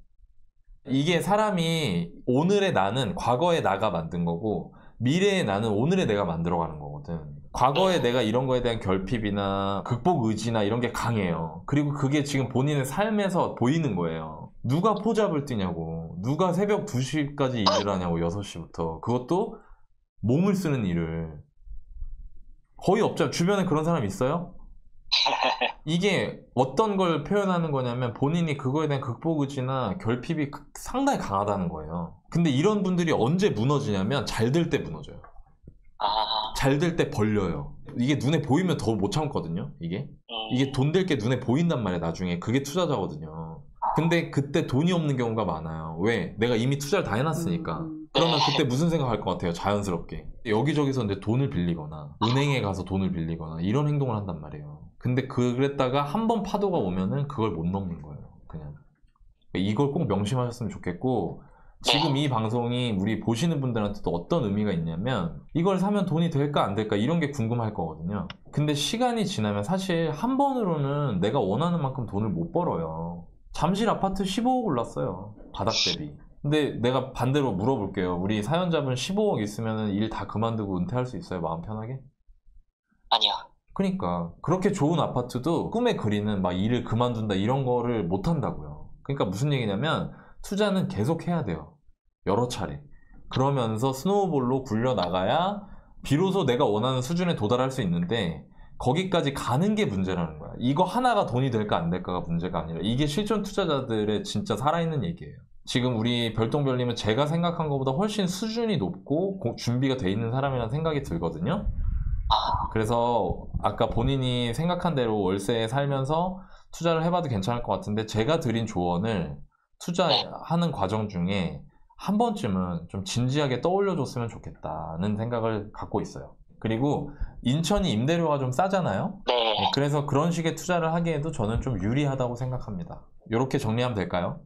이게 사람이 오늘의 나는 과거의 나가 만든 거고 미래의 나는 오늘의 내가 만들어가는 거거든. 과거에 내가 이런 거에 대한 결핍이나 극복 의지나 이런 게 강해요. 그리고 그게 지금 본인의 삶에서 보이는 거예요. 누가 포잡을 뛰냐고. 누가 새벽 두 시까지 일을 하냐고. 여섯 시부터. 그것도 몸을 쓰는 일을. 거의 없죠. 주변에 그런 사람 있어요? 이게 어떤 걸 표현하는 거냐면 본인이 그거에 대한 극복 의지나 결핍이 상당히 강하다는 거예요. 근데 이런 분들이 언제 무너지냐면 잘 될 때 무너져요. 잘 될 때 벌려요. 이게 눈에 보이면 더 못 참거든요. 이게 이게 돈 될 게 눈에 보인단 말이에요 나중에. 그게 투자자거든요. 근데 그때 돈이 없는 경우가 많아요. 왜? 내가 이미 투자를 다 해놨으니까. 그러면 그때 무슨 생각할 것 같아요? 자연스럽게 여기저기서 이제 돈을 빌리거나 은행에 가서 돈을 빌리거나 이런 행동을 한단 말이에요. 근데 그랬다가 한 번 파도가 오면은 그걸 못 넘는 거예요 그냥. 이걸 꼭 명심하셨으면 좋겠고 지금 이 방송이 우리 보시는 분들한테도 어떤 의미가 있냐면 이걸 사면 돈이 될까 안 될까 이런 게 궁금할 거거든요. 근데 시간이 지나면 사실 한 번으로는 내가 원하는 만큼 돈을 못 벌어요. 잠실 아파트 십오억 올랐어요. 바닥 대비. 근데 내가 반대로 물어볼게요. 우리 사연자분 십오억 있으면 일 다 그만두고 은퇴할 수 있어요? 마음 편하게? 아니요. 그러니까 그렇게 좋은 아파트도 꿈에 그리는 막 일을 그만둔다 이런 거를 못 한다고요. 그러니까 무슨 얘기냐면 투자는 계속 해야 돼요. 여러 차례. 그러면서 스노우볼로 굴려나가야 비로소 내가 원하는 수준에 도달할 수 있는데 거기까지 가는 게 문제라는 거야. 이거 하나가 돈이 될까 안 될까가 문제가 아니라 이게 실전 투자자들의 진짜 살아있는 얘기예요. 지금 우리 별똥별님은 제가 생각한 것보다 훨씬 수준이 높고 고, 준비가 돼 있는 사람이라는 생각이 들거든요. 그래서 아까 본인이 생각한 대로 월세에 살면서 투자를 해봐도 괜찮을 것 같은데 제가 드린 조언을 투자하는 과정 중에 한 번쯤은 좀 진지하게 떠올려줬으면 좋겠다는 생각을 갖고 있어요. 그리고 인천이 임대료가 좀 싸잖아요. 네. 그래서 그런 식의 투자를 하기에도 저는 좀 유리하다고 생각합니다. 이렇게 정리하면 될까요?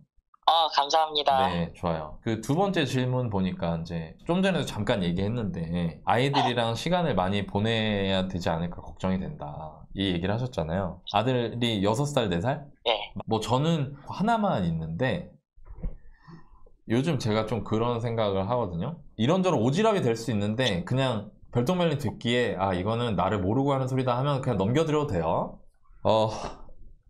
어, 감사합니다. 네, 좋아요. 그 두 번째 질문 보니까 이제 좀 전에도 잠깐 얘기했는데 아이들이랑 네. 시간을 많이 보내야 되지 않을까 걱정이 된다 이 얘기를 하셨잖아요. 아들이 여섯 살, 네 살? 네. 뭐 저는 하나만 있는데 요즘 제가 좀 그런 생각을 하거든요. 이런저런 오지랖이 될 수 있는데 그냥 별똥별님 듣기에 아 이거는 나를 모르고 하는 소리다 하면 그냥 넘겨드려도 돼요. 어...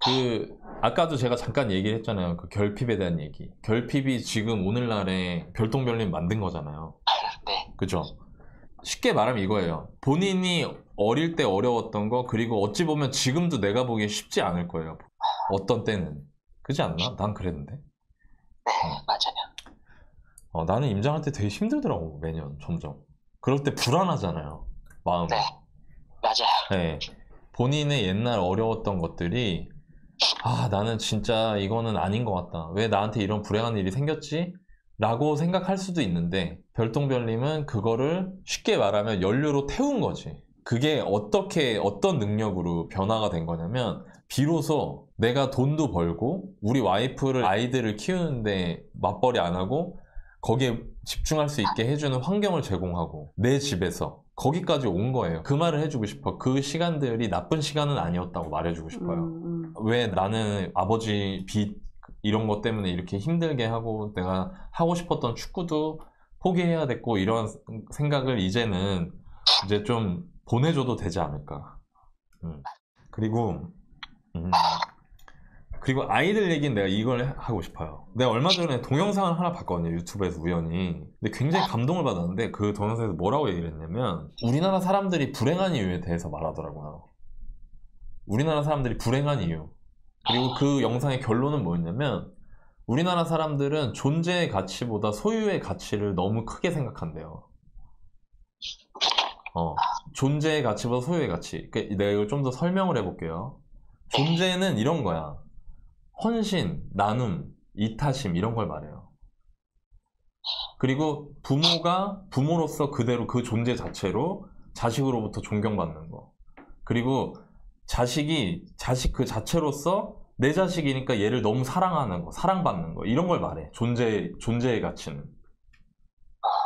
그 아까도 제가 잠깐 얘기를 했잖아요. 그 결핍에 대한 얘기. 결핍이 지금 오늘날에 별똥별님 만든 거잖아요. 네. 그죠? 쉽게 말하면 이거예요. 본인이 어릴 때 어려웠던 거 그리고 어찌 보면 지금도 내가 보기에 쉽지 않을 거예요. 어떤 때는. 그렇지 않나? 난 그랬는데. 네. 맞아요. 어, 나는 임장할 때 되게 힘들더라고. 매년 점점. 그럴 때 불안하잖아요. 마음이. 네. 맞아요. 네. 본인의 옛날 어려웠던 것들이 아 나는 진짜 이거는 아닌 것 같다. 왜 나한테 이런 불행한 일이 생겼지? 라고 생각할 수도 있는데 별똥별님은 그거를 쉽게 말하면 연료로 태운 거지. 그게 어떻게 어떤 능력으로 변화가 된 거냐면 비로소 내가 돈도 벌고 우리 와이프를 아이들을 키우는데 맞벌이 안 하고 거기에 집중할 수 있게 해주는 환경을 제공하고 내 집에서 거기까지 온 거예요. 그 말을 해주고 싶어. 그 시간들이 나쁜 시간은 아니었다고 말해주고 싶어요. 음, 음. 왜 나는 아버지 빚 이런 것 때문에 이렇게 힘들게 하고 내가 하고 싶었던 축구도 포기해야 됐고 이런 생각을 이제는 이제 좀 보내줘도 되지 않을까. 음. 그리고 음. 그리고 아이들 얘기는 내가 이걸 하고 싶어요. 내가 얼마 전에 동영상을 하나 봤거든요. 유튜브에서 우연히. 근데 굉장히 감동을 받았는데 그 동영상에서 뭐라고 얘기를 했냐면 우리나라 사람들이 불행한 이유에 대해서 말하더라고요. 우리나라 사람들이 불행한 이유. 그리고 그 영상의 결론은 뭐였냐면 우리나라 사람들은 존재의 가치보다 소유의 가치를 너무 크게 생각한대요. 어, 존재의 가치보다 소유의 가치. 내가 이걸 좀 더 설명을 해볼게요. 존재는 이런 거야. 헌신, 나눔, 이타심 이런 걸 말해요. 그리고 부모가 부모로서 그대로 그 존재 자체로 자식으로부터 존경받는 거. 그리고 자식이 자식 그 자체로서 내 자식이니까 얘를 너무 사랑하는 거, 사랑받는 거 이런 걸 말해. 존재, 존재의 가치는.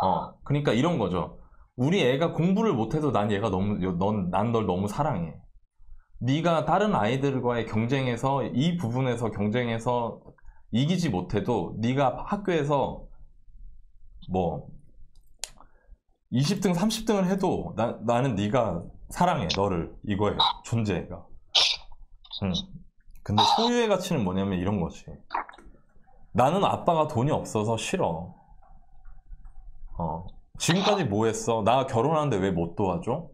어, 그러니까 이런 거죠. 우리 애가 공부를 못해도 난 얘가 너무, 넌, 난 널 너무 사랑해. 네가 다른 아이들과의 경쟁에서 이 부분에서 경쟁에서 이기지 못해도 네가 학교에서 뭐 이십 등, 삼십 등을 해도 나, 나는 네가 사랑해, 너를. 이거예요, 존재가. 응. 근데 소유의 가치는 뭐냐면 이런 거지. 나는 아빠가 돈이 없어서 싫어. 어. 지금까지 뭐 했어? 나 결혼하는데 왜 못 도와줘?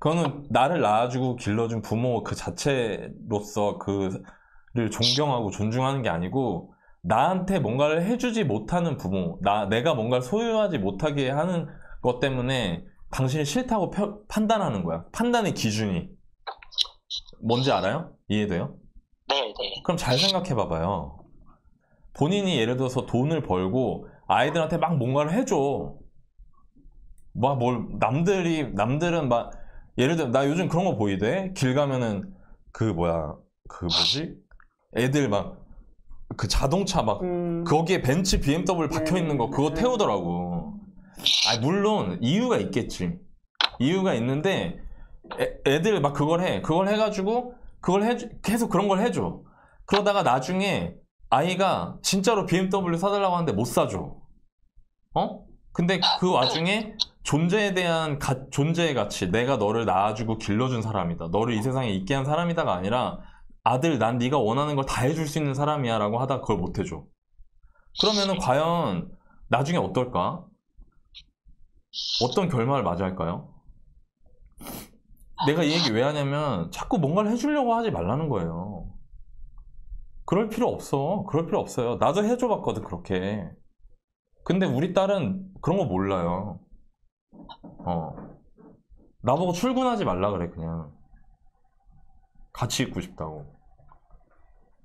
그거는 나를 낳아주고 길러준 부모 그 자체로서 그를 존경하고 존중하는 게 아니고 나한테 뭔가를 해주지 못하는 부모, 나, 내가 뭔가를 소유하지 못하게 하는 것 때문에 당신이 싫다고 펴, 판단하는 거야. 판단의 기준이. 뭔지 알아요? 이해돼요? 네, 네. 그럼 잘 생각해봐봐요. 본인이 예를 들어서 돈을 벌고 아이들한테 막 뭔가를 해줘. 막 뭘 남들이 남들은 막 예를 들어 나 요즘 그런 거 보이대. 길 가면은 그 뭐야 그 뭐지 애들 막 그 자동차 막 음. 거기에 벤츠 비엠더블유 박혀있는 거 그거 태우더라고. 아 물론 이유가 있겠지. 이유가 있는데 애, 애들 막 그걸 해. 그걸 해가지고 그걸 해 계속 그런 걸 해줘. 그러다가 나중에 아이가 진짜로 비엠더블유 사달라고 하는데 못 사줘. 어? 근데 그 와중에 존재에 대한 가, 존재의 가치, 내가 너를 낳아주고 길러준 사람이다, 너를 이 세상에 있게 한 사람이다가 아니라 아들 난 네가 원하는 걸 다 해줄 수 있는 사람이야 라고 하다가 그걸 못 해줘. 그러면은 과연 나중에 어떨까? 어떤 결말을 맞이할까요? 내가 이 얘기 왜 하냐면 자꾸 뭔가를 해주려고 하지 말라는 거예요. 그럴 필요 없어. 그럴 필요 없어요. 나도 해줘봤거든 그렇게. 근데 우리 딸은 그런 거 몰라요. 어. 나보고 출근하지 말라 그래. 그냥 같이 있고 싶다고.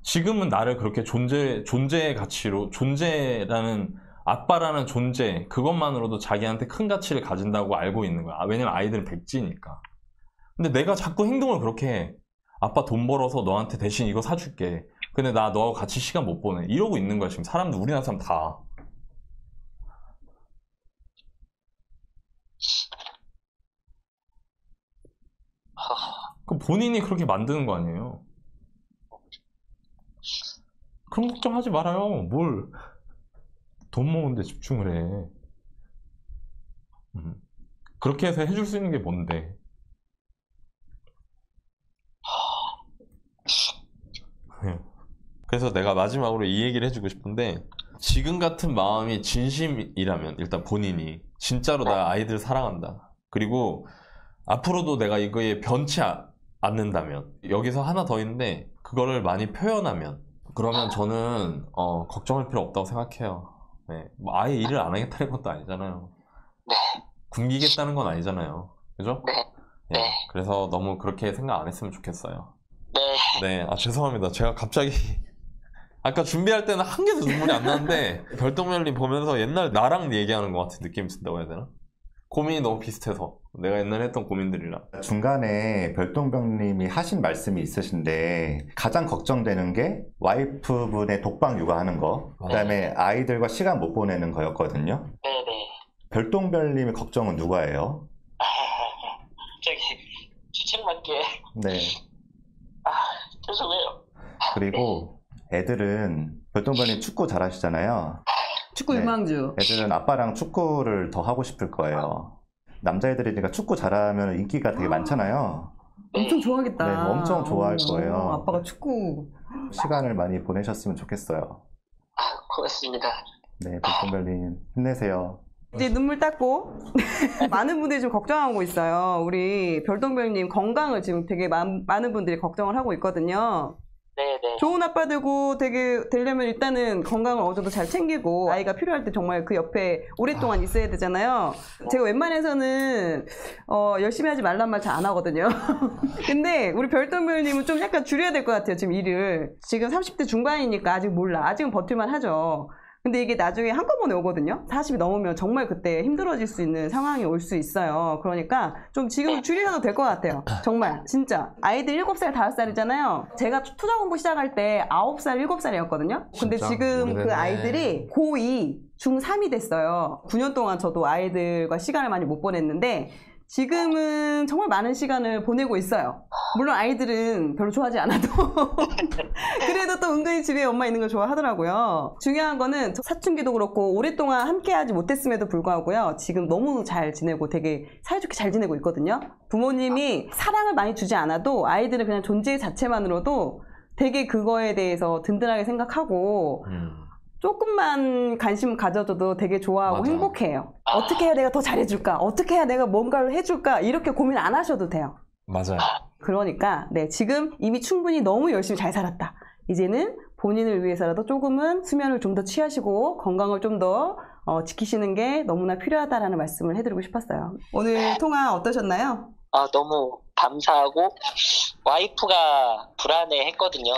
지금은 나를 그렇게 존재, 존재의 가치로, 존재라는 아빠라는 존재 그것만으로도 자기한테 큰 가치를 가진다고 알고 있는 거야. 왜냐면 아이들은 백지니까. 근데 내가 자꾸 행동을 그렇게 해. 아빠 돈 벌어서 너한테 대신 이거 사줄게. 근데 나 너하고 같이 시간 못 보내. 이러고 있는 거야 지금. 사람들, 우리나라 사람 다. 그럼 본인이 그렇게 만드는 거 아니에요? 그런 걱정하지 말아요. 뭘 돈 모으는데 집중을 해. 음. 그렇게 해서 해줄 수 있는 게 뭔데? 그래서 내가 마지막으로 이 얘기를 해주고 싶은데, 지금 같은 마음이 진심이라면 일단 본인이 진짜로 나 아이들 사랑한다, 그리고 앞으로도 내가 이거에 변치 않는다면, 여기서 하나 더 있는데 그거를 많이 표현하면, 그러면 저는 어, 걱정할 필요 없다고 생각해요. 네. 뭐 아예 일을 안 하겠다는 것도 아니잖아요. 네. 굶기겠다는 건 아니잖아요. 그죠? 네. 네. 네. 그래서 너무 그렇게 생각 안 했으면 좋겠어요. 네. 네. 아, 죄송합니다. 제가 갑자기 아까 준비할 때는 한 개도 눈물이 안 나는데 별똥별님 보면서 옛날 나랑 얘기하는 것 같은 느낌이 든다고 해야 되나? 고민이 너무 비슷해서, 내가 옛날에 했던 고민들이랑. 중간에 별똥별님이 하신 말씀이 있으신데, 가장 걱정되는 게 와이프분의 독방 육아하는 거, 그 다음에 아이들과 시간 못 보내는 거였거든요. 네네. 별똥별님의 걱정은 누가예요? 아, 저기 추천받게. 네. 아, 죄송해요. 그리고 애들은, 별똥별님 축구 잘하시잖아요. 축구 유망주. 네. 애들은 아빠랑 축구를 더 하고 싶을 거예요. 남자애들이니까 축구 잘하면 인기가 되게 많잖아요. 엄청 좋아하겠다. 네, 엄청 좋아할 거예요. 오, 아빠가 축구 시간을 많이 보내셨으면 좋겠어요. 아, 고맙습니다. 네, 백분별님 힘내세요. 이제 눈물 닦고 많은 분들이 좀 걱정하고 있어요. 우리 별똥별님 건강을 지금 되게 마, 많은 분들이 걱정을 하고 있거든요. 네네. 좋은 아빠 되고 되게 되려면 일단은 건강을 어느 정도 잘 챙기고, 아이가 필요할 때 정말 그 옆에 오랫동안 있어야 되잖아요. 제가 웬만해서는 어, 열심히 하지 말란 말 잘 안 하거든요. 근데 우리 별똥별님은 좀 약간 줄여야 될 것 같아요 지금 일을. 지금 삼십 대 중반이니까 아직 몰라. 아직은 버틸만 하죠. 근데 이게 나중에 한꺼번에 오거든요. 사십이 넘으면 정말 그때 힘들어질 수 있는 상황이 올 수 있어요. 그러니까 좀 지금 줄이셔도 될 것 같아요. 정말 진짜 아이들 일곱 살, 다섯 살이잖아요 제가 투자 공부 시작할 때 아홉 살, 일곱 살이었거든요 근데 진짜? 지금 그 아이들이 고이, 중삼이 됐어요. 구 년 동안 저도 아이들과 시간을 많이 못 보냈는데, 지금은 정말 많은 시간을 보내고 있어요. 물론 아이들은 별로 좋아하지 않아도 그래도 또 은근히 집에 엄마 있는 걸 좋아하더라고요. 중요한 거는 사춘기도 그렇고 오랫동안 함께하지 못했음에도 불구하고요, 지금 너무 잘 지내고 되게 사이좋게 잘 지내고 있거든요. 부모님이 사랑을 많이 주지 않아도 아이들은 그냥 존재 자체만으로도 되게 그거에 대해서 든든하게 생각하고, 음. 조금만 관심 가져줘도 되게 좋아하고, 맞아. 행복해요. 어떻게 해야 내가 더 잘해줄까? 어떻게 해야 내가 뭔가를 해줄까? 이렇게 고민 안 하셔도 돼요. 맞아요. 그러니까 네, 지금 이미 충분히 너무 열심히 잘 살았다. 이제는 본인을 위해서라도 조금은 수면을 좀 더 취하시고 건강을 좀 더 어, 지키시는 게 너무나 필요하다라는 말씀을 해드리고 싶었어요. 오늘 통화 어떠셨나요? 아, 너무 감사하고, 와이프가 불안해했거든요.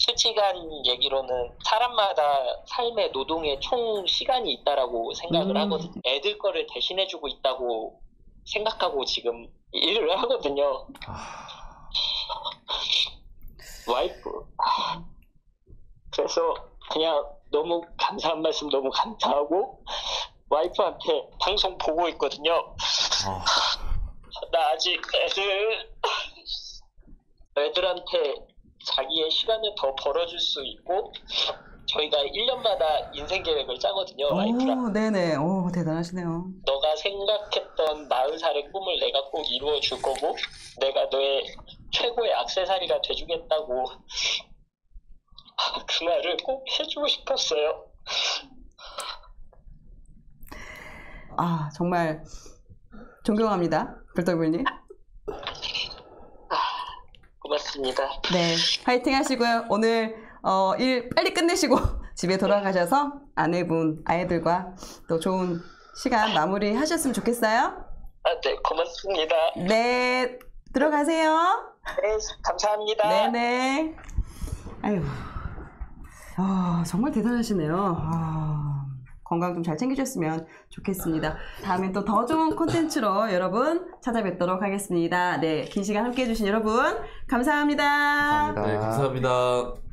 솔직한 얘기로는 사람마다 삶의 노동에 총 시간이 있다라고 생각을 음. 하거든요. 애들 거를 대신해주고 있다고 생각하고 지금 일을 하거든요. 와이프. 그래서 그냥 너무 감사한 말씀 너무 감사하고 와이프한테 방송 보고 있거든요. 어. 나 아직 애들 애들한테 자기의 시간을 더 벌어줄 수 있고 저희가 일 년마다 인생 계획을 짜거든요. 오, 와이프랑. 네네. 오, 대단하시네요. 너가 생각했던 마흔 살의 꿈을 내가 꼭 이루어줄 거고 내가 너의 최고의 액세서리가 돼주겠다고 그 말을 꼭 해주고 싶었어요. 아, 정말 존경합니다. 불떨불님. 고맙습니다. 네, 파이팅 하시고요. 오늘 어, 일 빨리 끝내시고 집에 돌아가셔서 아내분, 아이들과 또 좋은 시간 마무리 하셨으면 좋겠어요. 아, 네, 고맙습니다. 네, 들어가세요. 네, 감사합니다. 네네. 아유, 아, 정말 대단하시네요. 아, 건강 좀 잘 챙기셨으면 좋겠습니다. 다음엔 또 더 좋은 콘텐츠로 여러분 찾아뵙도록 하겠습니다. 네, 긴 시간 함께해 주신 여러분 감사합니다. 감사합니다. 네, 감사합니다.